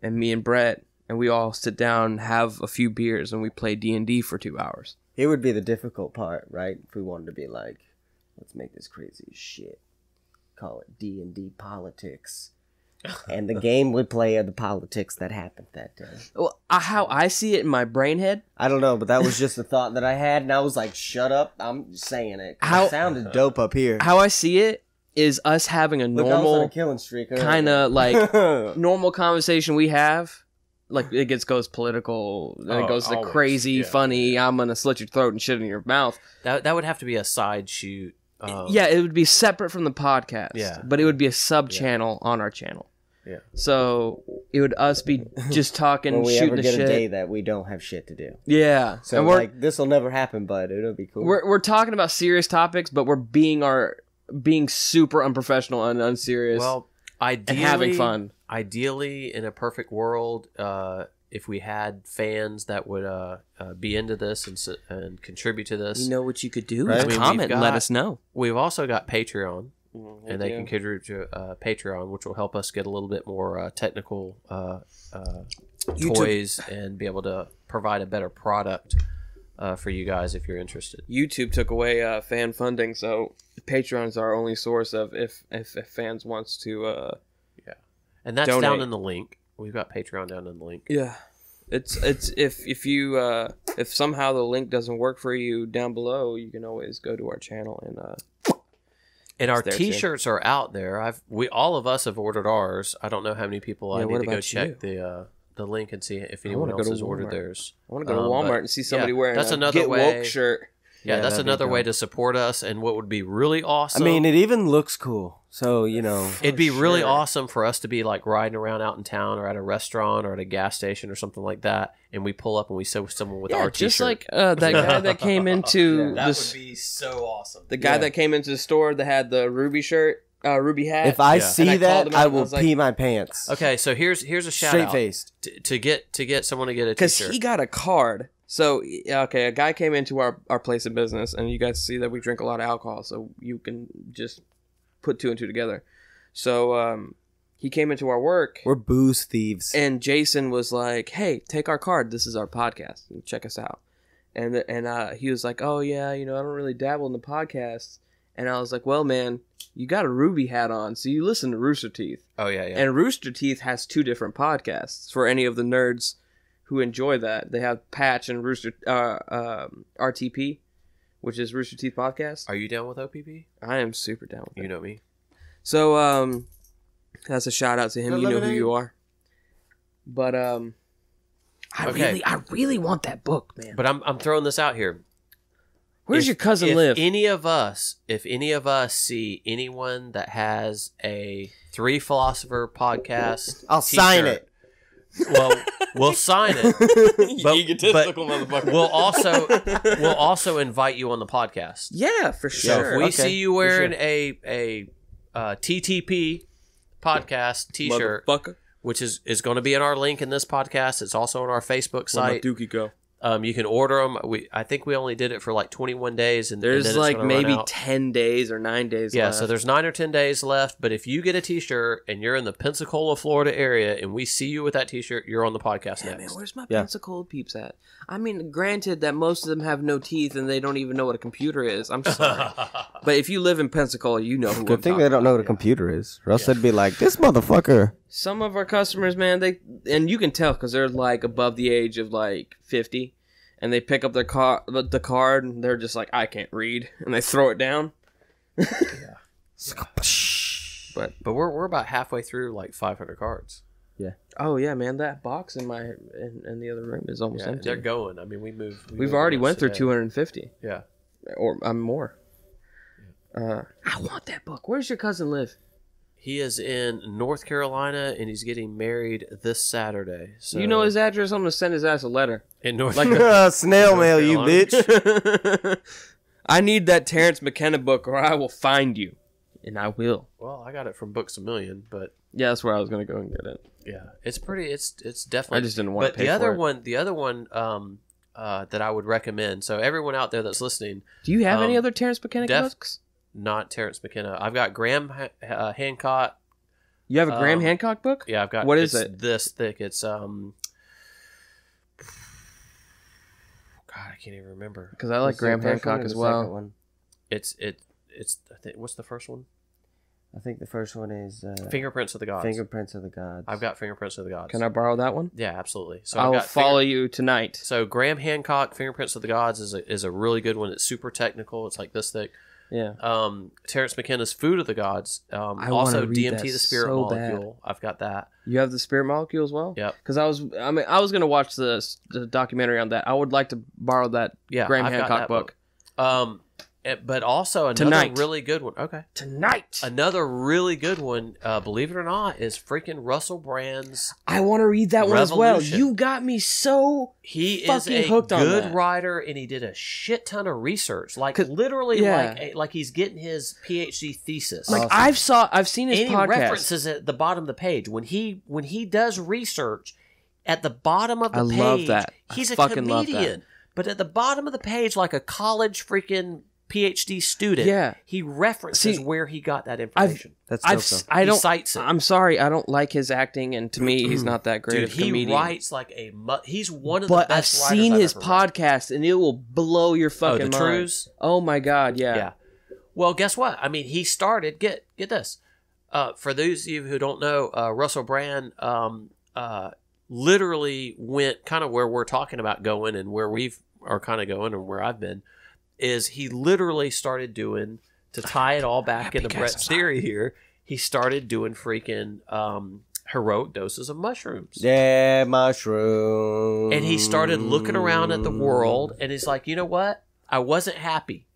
And me and Brett, and we all sit down, have a few beers, and we play D&D for 2 hours. It would be the difficult part, right? If we wanted to be like, let's make this crazy shit. Call it D&D politics. And the game would play the politics that happened that day. Well, how I see it in my brain head? I don't know, but that was just the thought that I had, and I was like, shut up, I'm saying it. It sounded dope up here. How I see it is us having a normal kind of like normal conversation we have. Like, it goes political, and it goes always. The crazy, funny, I'm going to slit your throat and shit in your mouth. That would have to be a side shoot. It would be separate from the podcast, but it would be a sub-channel on our channel. Yeah. So it would us be just talking, when shooting the shit. We ever get a day that we don't have shit to do. Yeah. So and like this will never happen, but it'll be cool. We're talking about serious topics, but we're being super unprofessional and unserious. Well, ideally, and having fun. Ideally, in a perfect world, if we had fans that would be into this and contribute to this. You know what you could do? Right? I mean, comment and let us know. We've also got Patreon. And they can contribute to Patreon, which will help us get a little bit more technical toys and be able to provide a better product for you guys if you're interested. YouTube took away fan funding, so Patreon's our only source of if fans wants to and that's donate. Down in the link. We've got Patreon down in the link. Yeah. It's if somehow the link doesn't work for you down below, you can always go to our channel and And our t-shirts are out there. All of us have ordered ours. I don't know how many people. I need to go check the link and see if anyone else has ordered theirs. I want to go to Walmart and see somebody wearing a Get Woke shirt. Yeah, that's another way to support us. And what would be really awesome. I mean, it even looks cool. So, you know. It'd be really awesome for us to be like riding around out in town or at a restaurant or at a gas station or something like that. And we pull up and we show someone with our t-shirt. Just like that guy that came into. That would be so awesome. The guy that came into the store that had the ruby shirt, ruby hat. If I see that, I will pee my pants. Okay, so here's a shout out. Straight-faced. To get someone to get a t-shirt. Because he got a card. So, okay, a guy came into our place of business, and you guys see that we drink a lot of alcohol, so you can just put two and two together. So, he came into our work. We're booze thieves. And Jason was like, hey, take our card. This is our podcast. Check us out. And he was like, oh, yeah, you know, I don't really dabble in the podcast. And I was like, well, man, you got a ruby hat on, so you listen to Rooster Teeth. Oh, yeah, yeah. And Rooster Teeth has 2 different podcasts for any of the nerds who enjoy that. They have Patch and RTP, which is Rooster Teeth Podcast. Are you down with OPP? I am super down with it. You know me. So, that's a shout out to him. You know who you are. But, I really want that book, man. But I'm throwing this out here. Where's your cousin live? If any of us see anyone that has a 3 Philosopher Podcast, I'll sign it. Well, we'll sign it, but, egotistical motherfucker. We'll also invite you on the podcast. Yeah, for sure. So if we see you wearing a TTP podcast T-shirt, which is going to be in our link in this podcast. It's also on our Facebook site. Where'd my dookie go? You can order them. I think we only did it for like 21 days. And there's and then like maybe 10 days or 9 days left. Yeah, so there's 9 or 10 days left. But if you get a t-shirt and you're in the Pensacola, Florida area and we see you with that t-shirt, you're on the podcast next. Man, where's my Pensacola peeps at? I mean, granted that most of them have no teeth and they don't even know what a computer is. I'm sorry. But if you live in Pensacola, you know who. Good thing they don't know what a computer is. Or else they'd be like, this motherfucker. Some of our customers, man, and you can tell because they're like above the age of like 50, and they pick up their the card, and they're just like, I can't read, and they throw it down. Yeah. Yeah. But we're about halfway through like 500 cards. Yeah. Oh yeah, man, that box in my in the other room is almost empty. They're going. I mean, we've already went through 250. Yeah. Or more. Yeah. I want that book. Where's your cousin live? He is in North Carolina, and he's getting married this Saturday. So you know his address. I'm going to send his ass a letter. In North Carolina. Snail mail, you bitch. I need that Terrence McKenna book, or I will find you. And I will. Well, I got it from Books A Million, but... Yeah, that's where I was going to go and get it. Yeah. It's pretty... It's definitely... I just didn't want to pay for it. But the other one that I would recommend... So everyone out there that's listening... Do you have any other Terrence McKenna books? Not Terrence McKenna. I've got Graham Hancock. You have a Graham Hancock book? Yeah, I've got. What is it? This thick. It's God, I can't even remember. Because I like Graham Hancock as well. It's. I think, what's the first one? I think the first one is Fingerprints of the Gods. Fingerprints of the Gods. I've got Fingerprints of the Gods. Can I borrow that one? Yeah, absolutely. So I'll follow you tonight. So Graham Hancock, Fingerprints of the Gods is a really good one. It's super technical. It's like this thick. Yeah. Terrence McKenna's Food of the Gods. I also read DMT, The Spirit Molecule. Bad. I've got that. You have The Spirit Molecule as well? Yeah. Because I was going to watch the documentary on that. I would like to borrow that Graham Hancock book. But also another really good one. Okay. Tonight. Another really good one, believe it or not, is freaking Russell Brand's. I want to read that one as well. You got me so fucking hooked on that. He is a good writer, and he did a shit ton of research. Like literally, like he's getting his PhD thesis. Like awesome. I've seen his podcast. References at the bottom of the page when he does research at the bottom of the page. I love that. He's a fucking comedian, love that. But at the bottom of the page, like a college freaking PhD student, he references where he got that information. He cites it. I'm sorry, I don't like his acting, and to me, he's not that great. Dude, he comedian. Writes like a. He's one of the best. But I've seen his podcast, and it will blow your fucking mind. Trues? Oh my god, yeah. Well, guess what? I mean, he started. Get this. For those of you who don't know, Russell Brand literally went kind of where we're talking about going, and where we are kind of going, and where I've been. Is he literally started doing, to tie it all back into Brett's theory here, he started doing freaking heroic doses of mushrooms. Yeah, mushrooms. And he started looking around at the world, and he's like, you know what? I wasn't happy,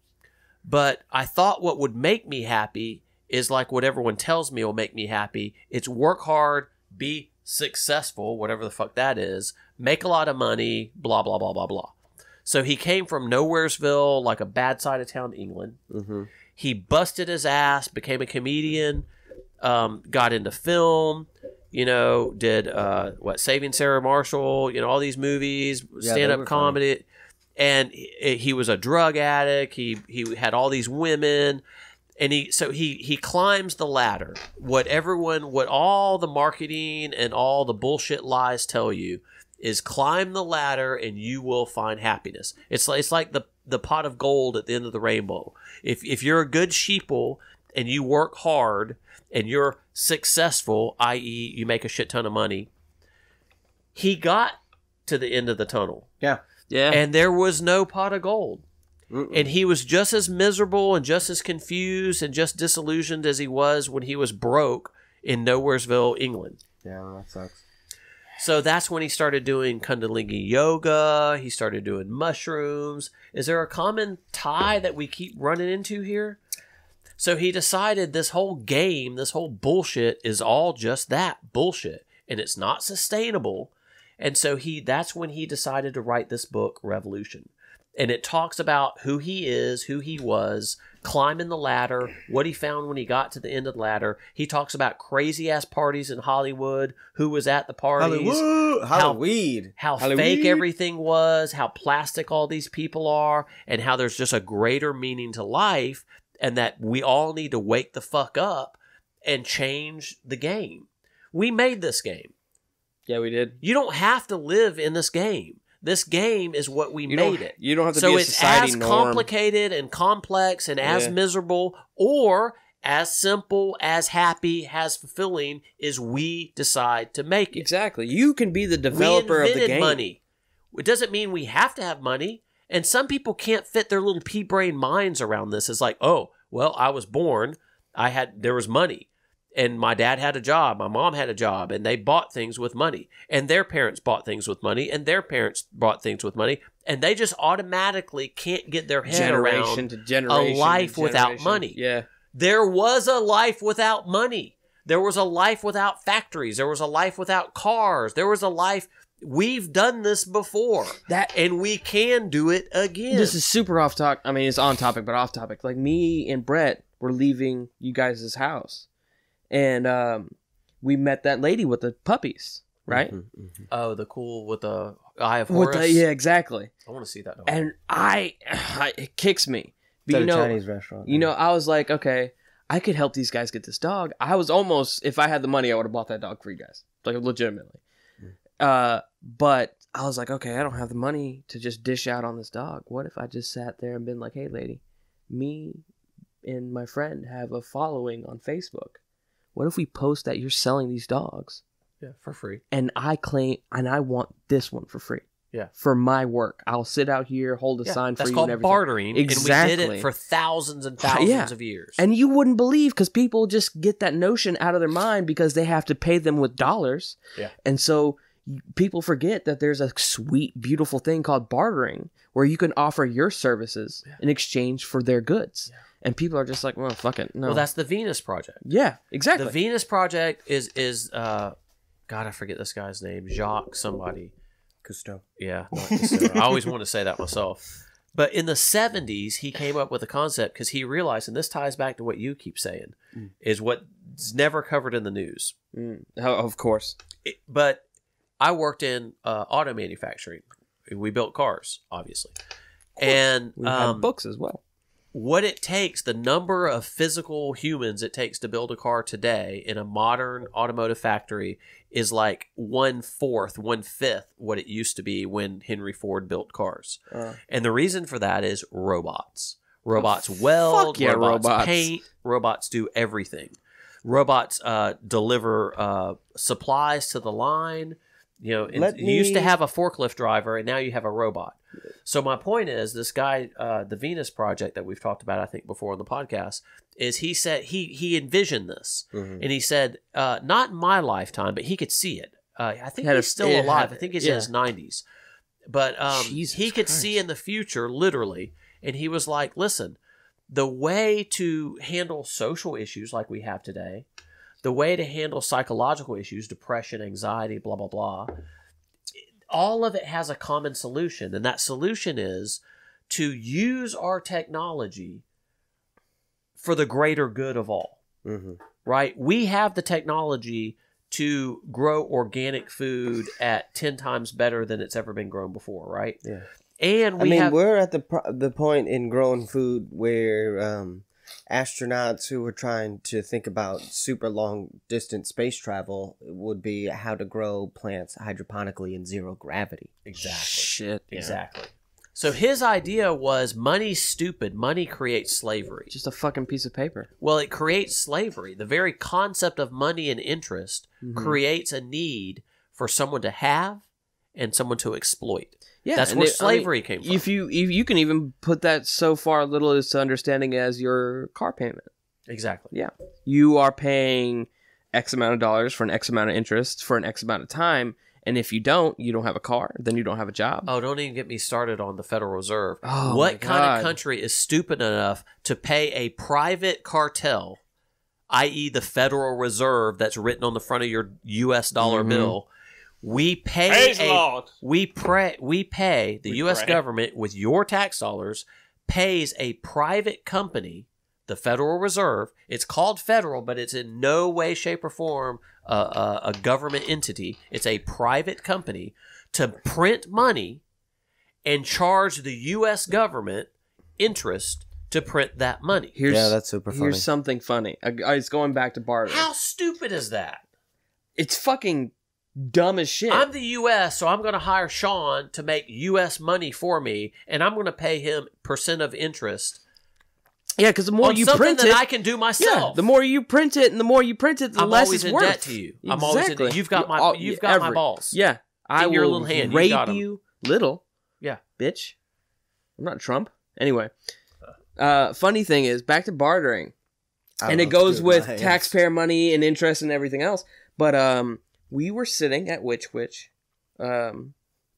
but I thought what would make me happy is like what everyone tells me will make me happy. It's work hard, be successful, whatever the fuck that is, make a lot of money, blah, blah, blah, blah, blah. So he came from Nowheresville, like a bad side of town, England. Mm-hmm. He busted his ass, became a comedian, got into film, you know, did Saving Sarah Marshall, you know, all these movies, stand-up comedy. Funny. And he was a drug addict. He had all these women. And he climbs the ladder. What all the marketing and all the bullshit lies tell you is climb the ladder and you will find happiness. It's like the pot of gold at the end of the rainbow. If you're a good sheeple and you work hard and you're successful, i.e. you make a shit ton of money, he got to the end of the tunnel. Yeah. Yeah. And there was no pot of gold. Mm-mm. And he was just as miserable and just as confused and just disillusioned as he was when he was broke in Nowheresville, England. Yeah, that sucks. So that's when he started doing Kundalini yoga. He started doing mushrooms. Is there a common tie that we keep running into here? So he decided this whole game, this whole bullshit is all just that bullshit. And it's not sustainable. And so that's when he decided to write this book, Revolution. And it talks about who he is, who he was, climbing the ladder, what he found when he got to the end of the ladder. He talks about crazy-ass parties in Hollywood, who was at the parties, how fake everything was, how plastic all these people are, and how there's just a greater meaning to life, and that we all need to wake the fuck up and change the game. We made this game. Yeah, we did. You don't have to live in this game. This game is what we made it. You don't have to be a society norm. So it's as complicated and complex and as miserable or as simple, as happy, as fulfilling as we decide to make it. Exactly. You can be the developer of the game. We invented money. It doesn't mean we have to have money. And some people can't fit their little pea-brain minds around this. It's like, oh, well, I was born. There was money. And my dad had a job, my mom had a job, and they bought things with money. And their parents bought things with money, and their parents bought things with money. And they just automatically can't get their head around a life without money. Yeah. There was a life without money. There was a life without factories. There was a life without cars. There was a life... We've done this before, and we can do it again. This is super off topic. I mean, it's on topic, but off topic. Like, me and Brett were leaving you guys' house. And we met that lady with the puppies, right? Mm-hmm, mm-hmm. Oh, the cool with the Eye of Horus? Yeah, exactly. I want to see that. Dog. And it kicks me. But, you know, at a Chinese restaurant. You know, I was like, okay, I could help these guys get this dog. I was almost, if I had the money, I would have bought that dog for you guys. Like, legitimately. Mm. But I was like, okay, I don't have the money to just dish out on this dog. What if I just sat there and been like, hey, lady, me and my friend have a following on Facebook. What if we post that you're selling these dogs? Yeah, for free. And I want this one for free. Yeah. For my work. I'll sit out here, hold a sign for you and everything. That's called bartering. Exactly. And we did it for thousands and thousands of years. And you wouldn't believe, because people just get that notion out of their mind because they have to pay them with dollars. Yeah. And so people forget that there's a sweet, beautiful thing called bartering where you can offer your services in exchange for their goods. Yeah. And people are just like, well, fuck it. No. Well, that's the Venus Project. Yeah, exactly. The Venus Project is God, I forget this guy's name. Jacques somebody. Cousteau. Yeah. Not Cousteau. I always want to say that myself. But in the 70s, he came up with a concept because he realized, and this ties back to what you keep saying, is what's never covered in the news. Mm. Of course. But I worked in auto manufacturing. We built cars, obviously. And we had books as well. What it takes, the number of physical humans it takes to build a car today in a modern automotive factory is like 1/4, 1/5 what it used to be when Henry Ford built cars. And the reason for that is robots. Robots weld, robots paint, robots do everything. Robots deliver supplies to the line. You know, you used to have a forklift driver, and now you have a robot. So my point is, this guy, the Venus Project that we've talked about, I think, before on the podcast, is he said he envisioned this, and he said not in my lifetime, but he could see it. I think he's still alive. I think he's in his 90s, but he could see in the future, literally. And he was like, "Listen, the way to handle social issues like we have today." The way to handle psychological issues, depression, anxiety, blah, blah, blah, all of it has a common solution. And that solution is to use our technology for the greater good of all, right? We have the technology to grow organic food at 10 times better than it's ever been grown before, right? Yeah. And we're at the point in growing food where... astronauts who were trying to think about super long distance space travel would be how to grow plants hydroponically in zero gravity. Exactly. Shit. Exactly. Yeah. So his idea was money's stupid. Money creates slavery. Just a fucking piece of paper. Well, it creates slavery. The very concept of money and interest creates a need for someone to have and someone to exploit. Yeah, that's where slavery came from. If you can even put that so far little as to understanding as your car payment. Exactly. Yeah. You are paying X amount of dollars for an X amount of interest for an X amount of time. And if you don't have a car, then you don't have a job. Oh, don't even get me started on the Federal Reserve. Oh, what kind of country is stupid enough to pay a private cartel, i.e. the Federal Reserve that's written on the front of your U.S. dollar bill, We pay the U.S. government with your tax dollars, pays a private company, the Federal Reserve. It's called federal, but it's in no way, shape, or form a government entity. It's a private company to print money and charge the U.S. government interest to print that money. Yeah, that's super funny. Here's something funny. It's going back to barter. How stupid is that? It's fucking dumb as shit. I'm the U.S., so I'm going to hire Sean to make U.S. money for me, and I'm going to pay him percent of interest. Yeah, because the more you print it, that I can do myself. Yeah, the more you print it, and the more you print it, the less it's worth. I'm always in debt to you. Exactly. I'm always in debt. You've got my balls. Yeah, I in your will little hand. Rape you little. Yeah, bitch. I'm not Trump. Anyway, funny thing is back to bartering, and it goes with taxpayer money and interest and everything else. But we were sitting at Witch Witch, for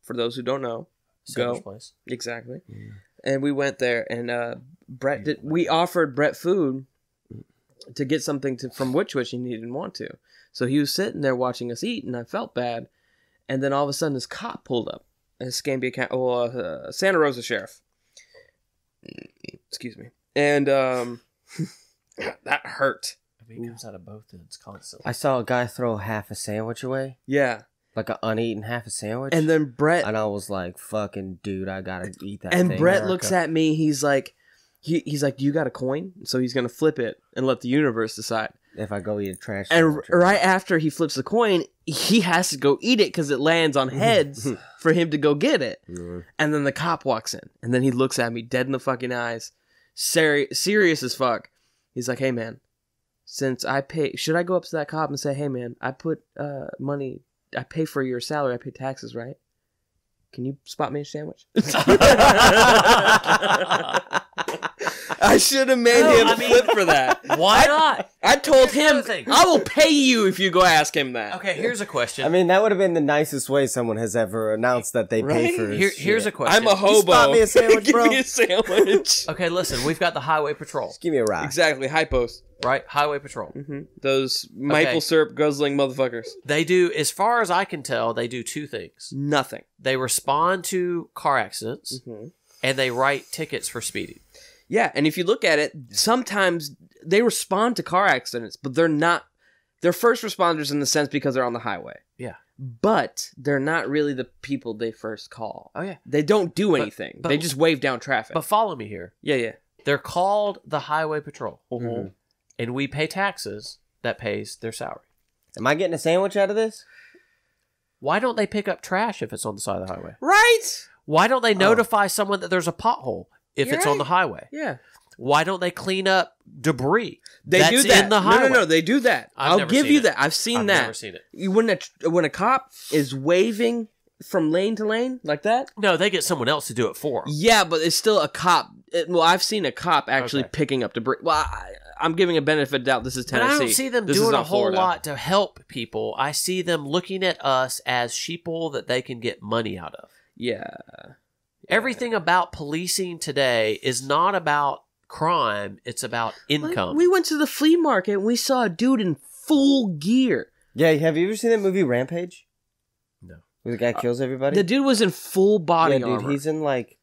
those who don't know, go place. Exactly, yeah. And we went there, and Brett did. We offered Brett food to get something from Witch Witch, and he didn't want to, so he was sitting there watching us eat, and I felt bad, and then all of a sudden this cop pulled up, Santa Rosa sheriff. Excuse me. And that hurt. I mean, it comes out of both ends constantly. I saw a guy throw half a sandwich away. Yeah. Like an uneaten half a sandwich. And then Brett. And I was like, fucking dude, I gotta eat that thing. And Brett looks at me. He's like, do you got a coin? So he's gonna flip it and let the universe decide. If I go eat a trash. And right after he flips the coin, he has to go eat it because it lands on heads for him to go get it. Mm. And then the cop walks in. And then he looks at me dead in the fucking eyes. Serious as fuck. He's like, hey, man. Since I pay, should I go up to that cop and say, hey, man, I put money, I pay for your salary, I pay taxes, right? Can you spot me a sandwich? I should have made him flip for that. Why not? I told him, I will pay you if you go ask him that. Okay, here's a question. I mean, that would have been the nicest way someone has ever announced that they pay for Here's a question. I'm a hobo. You spot me a sandwich, bro? Give me a sandwich. Okay, listen, we've got the highway patrol. Just give me a ride. Exactly, hypos. Right? Highway Patrol. Mm-hmm. Those maple syrup guzzling motherfuckers. They do, as far as I can tell, they do two things. Nothing. They respond to car accidents, mm-hmm. and they write tickets for speeding. Yeah, and if you look at it, sometimes they respond to car accidents, but they're not, they're first responders in the sense because they're on the highway. Yeah. But they're not really the people they first call. Oh, yeah. They don't do anything. But they just wave down traffic. But follow me here. Yeah, yeah. They're called the Highway Patrol. Mm-hmm. And we pay taxes that pays their salary. Am I getting a sandwich out of this? Why don't they pick up trash if it's on the side of the highway? Right? Why don't they notify someone that there's a pothole if it's on the highway? Yeah. Why don't they clean up debris? They do that. In the highway? No, they do that. I'll give you that. I've never seen it. When a cop is waving from lane to lane like that? No, they get someone else to do it for them. Yeah, but it's still a cop. Well, I've seen a cop actually picking up debris. Well, I'm giving a benefit of doubt. This is Tennessee. But I don't see them doing a whole lot to help people. I see them looking at us as sheeple that they can get money out of. Yeah. Everything about policing today is not about crime. It's about income. Like, we went to the flea market and we saw a dude in full gear. Yeah. Have you ever seen that movie Rampage? No. Where the guy kills everybody? The dude was in full body armor. Dude, he's in like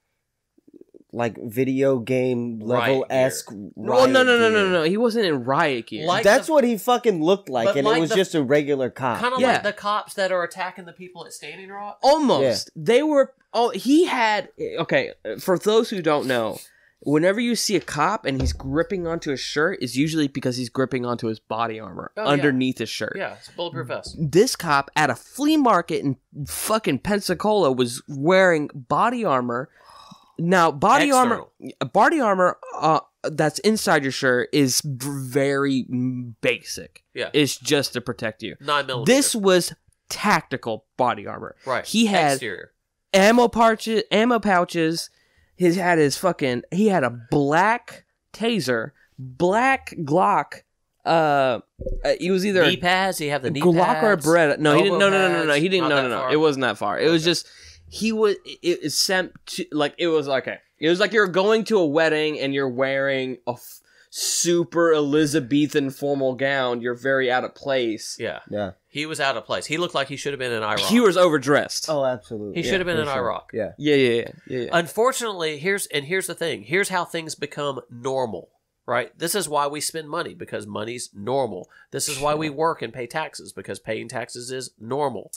video game level-esque riot gear. No. He wasn't in riot gear. Like that's what he fucking looked like, and it was just a regular cop. Kind of like the cops that are attacking the people at Standing Rock? Almost. Yeah. They were... Oh, he had... Okay, for those who don't know, whenever you see a cop and he's gripping onto his shirt, it's usually because he's gripping onto his body armor underneath his shirt. Yeah, it's a bulletproof vest. This cop at a flea market in fucking Pensacola was wearing body armor... Now, body armor that's inside your shirt is very basic. Yeah. It's just to protect you. 9mm. This was tactical body armor. Right. He had ammo pouches. He had a black taser, black Glock. He was either knee pads. He had the knee Glock pads, or a Beretta. No, he didn't. No. He didn't. No. It wasn't that far. It was just. He was sent to, like, it was like you're going to a wedding and you're wearing super Elizabethan formal gown, you're very out of place. Yeah. Yeah. He was out of place. He looked like he should have been in Iraq. He was overdressed. Oh, absolutely. He should have been in Iraq. Yeah. Yeah, yeah, yeah, yeah. Unfortunately, here's the thing. Here's how things become normal, right? This is why we spend money, because money's normal. This is why we work and pay taxes, because paying taxes is normal.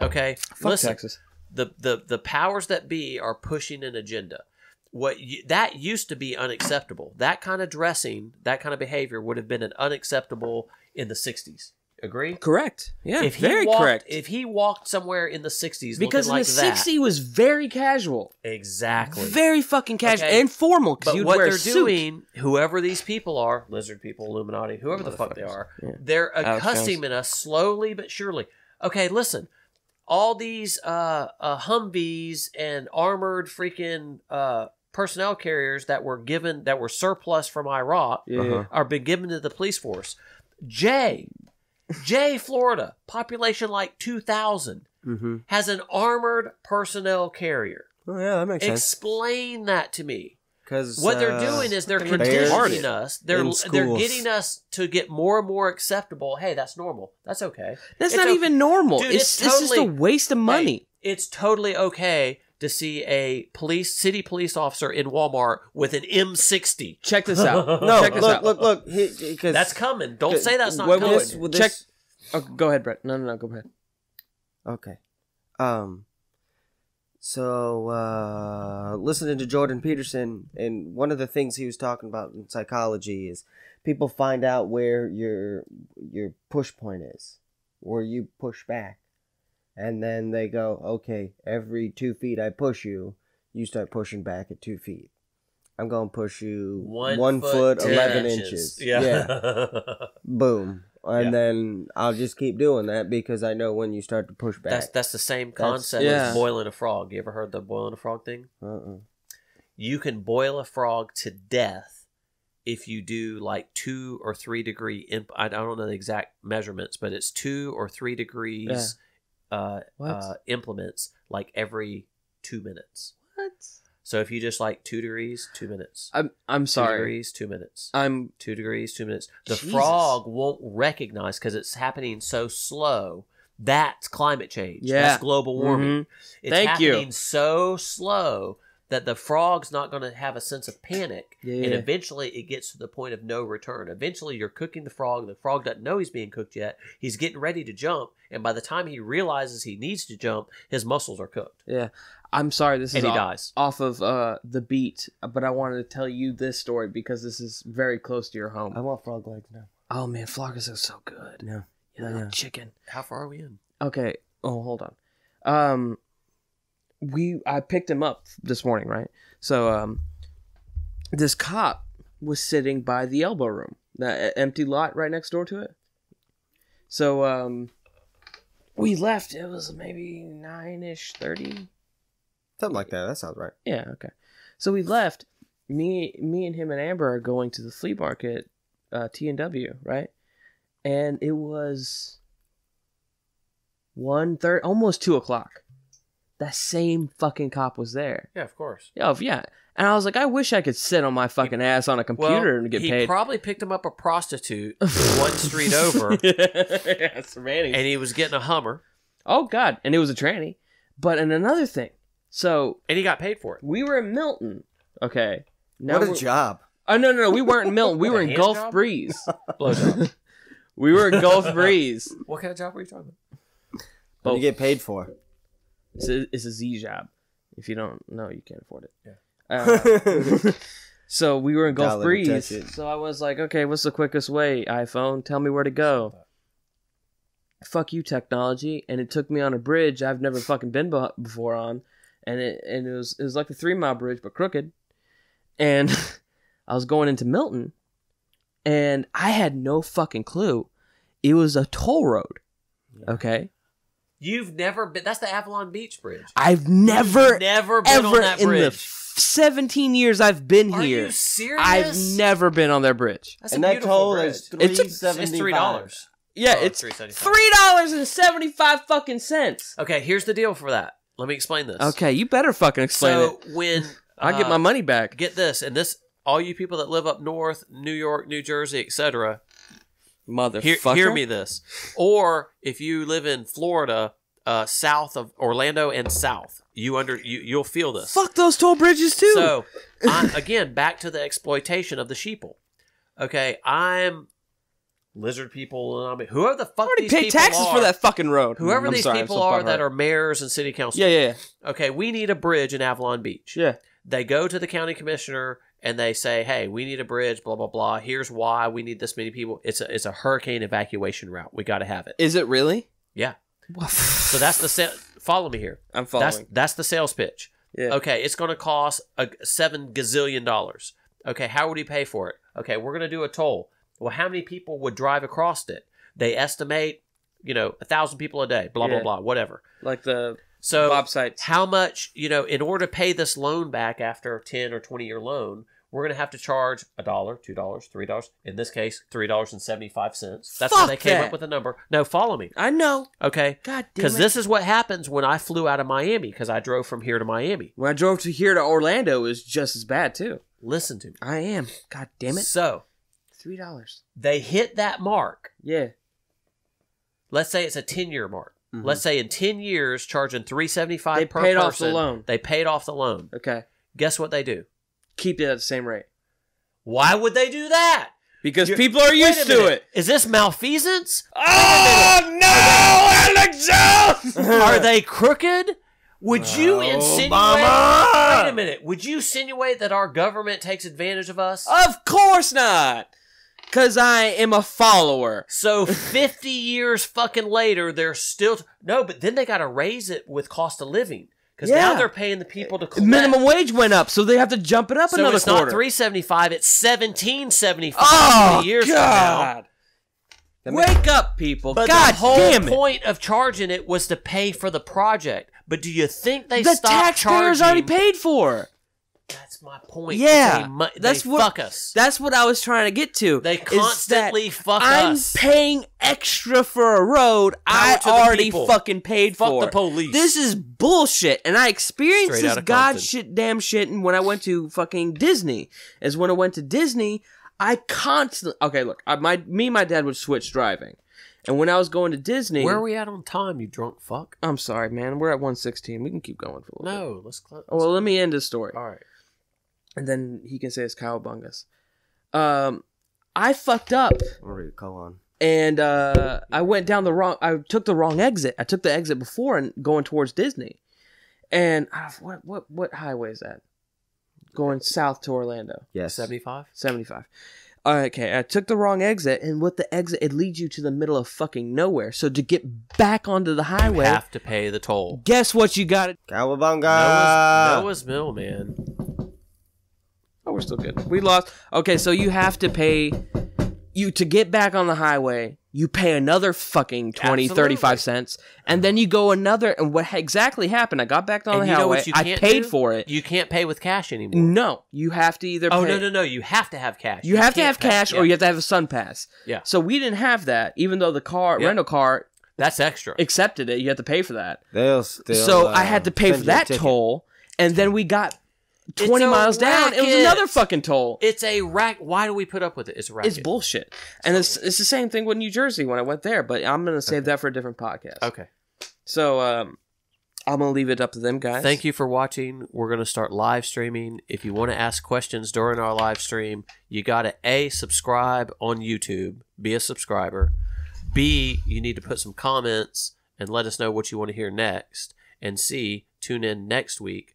Okay? Fuck listen, taxes. The powers that be are pushing an agenda. That used to be unacceptable. That kind of dressing, that kind of behavior would have been unacceptable in the 60s. Agree? Correct. Yeah, correct. If he walked somewhere in the 60s, because in like the 60s was very casual. Exactly. Very fucking casual, okay. And formal. But what they're doing, whoever these people are, lizard people, Illuminati, whoever the fuck they are, yeah. They're accustoming us slowly but surely. Okay, listen. All these Humvees and armored freaking personnel carriers that were surplus from Iraq are been given to the police force. Florida, population like 2,000, has an armored personnel carrier. Oh yeah, that makes sense. Explain that to me. Because what they're doing is they're conditioning us. They're getting us to get more and more acceptable. Hey, that's normal. That's okay. That's not even normal. Dude, it's just a waste of money. Hey, it's totally okay to see a city police officer in Walmart with an M60. Check this out. Look. That's coming. Don't say that's not coming. Oh, go ahead, Brett. No, go ahead. Okay. So, listening to Jordan Peterson, and one of the things he was talking about in psychology is people find out where your push point is, where you push back. And then they go, okay, every 2 feet I push you, you start pushing back at 2 feet. I'm going to push you one foot 11 inches. Yeah. Boom. And then I'll just keep doing that because I know when you start to push back. That's the same concept as boiling a frog. You ever heard the boiling a frog thing? You can boil a frog to death if you do like 2 or 3 degree. I don't know the exact measurements, but it's 2 or 3 degrees implements like every 2 minutes. What? So if you just like 2 degrees, 2 minutes. I'm sorry. 2 degrees, 2 minutes. I'm 2 degrees, 2 minutes. The frog won't recognize because it's happening so slow. That's climate change. Yeah. That's global warming. It's happening so slow that the frog's not going to have a sense of panic. Yeah. And eventually it gets to the point of no return. Eventually you're cooking the frog. The frog doesn't know he's being cooked yet. He's getting ready to jump. And by the time he realizes he needs to jump, his muscles are cooked. Yeah. I'm sorry, this is off of the beat, but I wanted to tell you this story because this is very close to your home. I want frog legs now. Oh, man, frog legs are so good. Yeah. Chicken. How far are we in? Okay. Oh, hold on. I picked him up this morning, right? So this cop was sitting by the elbow room, that empty lot right next door to it. So we left. It was maybe 9:30. Something like that. That sounds right. Yeah, okay. So we left. Me and him and Amber are going to the flea market, T&W, right? And it was 1:30, almost 2 o'clock. That same fucking cop was there. Yeah, of course. Yeah. And I was like, I wish I could sit on my fucking ass on a computer and get paid. He probably picked him up a prostitute one street over. Yes, Randy. And he was getting a Hummer. Oh, God. And it was a tranny. But another thing. So and he got paid for it. We were in Milton. Okay. Now what a job. Oh, no. We weren't in Milton. We were in Gulf Breeze. Blowjob. We were in Gulf Breeze. What kind of job were you talking about? What do you get paid for? It's a Z job. If you don't know, you can't afford it. Yeah. So we were in Gulf Breeze. So I was like, okay, what's the quickest way, iPhone? Tell me where to go. Fuck you, technology. And it took me on a bridge I've never fucking been before on. And it was like the 3 Mile Bridge, but crooked. And I was going into Milton, and I had no fucking clue. It was a toll road, okay? You've never been... That's the Avalon Beach Bridge. I've never been on that bridge. In the 17 years I've been here. Are you serious? I've never been on that bridge. That's and a beautiful bridge. And that toll is $3.75. It's $3. Yeah, it's $3.75 fucking cents. Okay, here's the deal for that. Let me explain this. Okay, you better fucking explain it. So when I get my money back. Get this, and this all you people that live up north, New York, New Jersey, etc., motherfucker, hear me this. Or if you live in Florida, south of Orlando and south, you'll feel this. Fuck those toll bridges too. So again, back to the exploitation of the sheeple. Okay, I'm lizard people. I mean, whoever the fuck already pay taxes for that fucking road. Whoever these people are that are mayors and city council. Yeah. Okay, we need a bridge in Avalon Beach. Yeah. They go to the county commissioner and they say, "Hey, we need a bridge. Blah blah blah. Here's why we need this many people. It's a hurricane evacuation route. We got to have it." Is it really? Yeah. So that's the follow me here. I'm following. That's the sales pitch. Yeah. Okay, it's going to cost $7 gazillion. Okay, how would he pay for it? Okay, we're going to do a toll. Well, how many people would drive across it? They estimate, 1,000 people a day, blah, blah, blah, whatever. Like the mob sites. How much, in order to pay this loan back after a 10 or 20-year loan, we're going to have to charge $1, $2, $3. In this case, $3.75. That's how they came up with the number. No, follow me. I know. Okay. God damn it. Because this is what happens when I flew out of Miami, because I drove from here to Miami. When I drove to here to Orlando, it was just as bad, too. Listen to me. I am. God damn it. So. $3. They hit that mark. Yeah. Let's say it's a 10-year mark. Mm-hmm. Let's say in 10 years, charging $3.75 per person. They paid off the loan. They paid off the loan. Okay. Guess what they do? Keep it at the same rate. Why would they do that? Because people are used to it. Is this malfeasance? Oh, no, Alex Jones! Are they crooked? Would you insinuate... Mama! Wait a minute. Would you insinuate that our government takes advantage of us? Of course not! Because I am a follower. So 50 years fucking later, they're still... No, but then they got to raise it with cost of living. Because now they're paying the people to collect. Minimum wage went up, so they have to jump it up another quarter. So it's not $3.75, it's $17.75. Oh, years God! From now. Wake up, people. But God damn it. The whole point of charging it was to pay for the project. But do you think they stopped charging? The taxpayers already paid for. That's my point. Yeah. They fuck us. That's what I was trying to get to. They constantly fuck us. I'm paying extra for a road I already fucking paid for. Fuck the police. This is bullshit. And I experienced this god shit, damn shit. And when I went to fucking Disney, I constantly... Okay, look. Me and my dad would switch driving. And when I was going to Disney... Where are we at on time, you drunk fuck? I'm sorry, man. We're at 1:16. We can keep going for a little bit. No, let's... Well, let me end this story. All right. And then he can say it's cowabungas. I fucked up. Go on. And I went down the wrong... I took the wrong exit. I took the exit before and going towards Disney. And what highway is that? Going south to Orlando. Yes. 75? 75. Okay, I took the wrong exit, and with the exit, it leads you to the middle of fucking nowhere. So to get back onto the highway... You have to pay the toll. Guess what you got? Cowabunga! Noah's Mill, man. Oh, we're still good. We lost. Okay, so you have to pay... To get back on the highway, you pay another fucking 20, Absolutely. 35 cents, and then you go another, and what exactly happened, I got back on the highway, I paid for it. You can't pay with cash anymore. No, you have to either pay. Oh, no, you have to have cash. You have to have cash, or you have to have a sun pass. Yeah. So we didn't have that, even though the rental car... That's extra. ...accepted it, you have to pay for that. They'll still... So I had to pay for that toll, and then we got... 20 miles down, it was another fucking toll. It's a racket. Why do we put up with it? It's a racket. It's bullshit. And it's the same thing with New Jersey when I went there, but I'm going to save that for a different podcast. Okay. So I'm going to leave it up to them, guys. Thank you for watching. We're going to start live streaming. If you want to ask questions during our live stream, you got to A, subscribe on YouTube. Be a subscriber. B, you need to put some comments and let us know what you want to hear next. And C, tune in next week.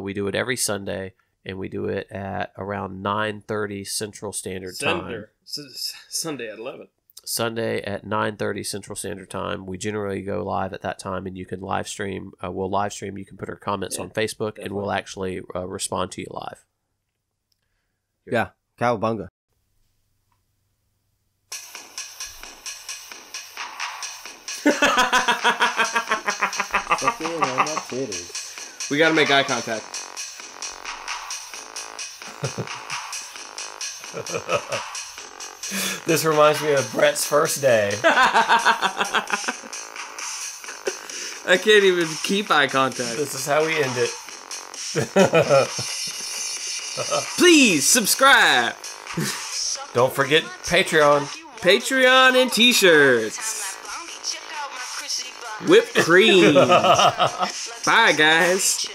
We do it every Sunday, and we do it at around 9:30 Central Standard Time. Sunday at 11. Sunday at 9:30 Central Standard Time. We generally go live at that time, and you can live stream. We'll live stream. You can put our comments on Facebook, definitely. And we'll actually respond to you live. Yeah, cowabunga. We gotta make eye contact. This reminds me of Brett's first day. I can't even keep eye contact. This is how we end it. Please subscribe. Don't forget Patreon. Patreon and t-shirts. Whipped cream. Bye, guys.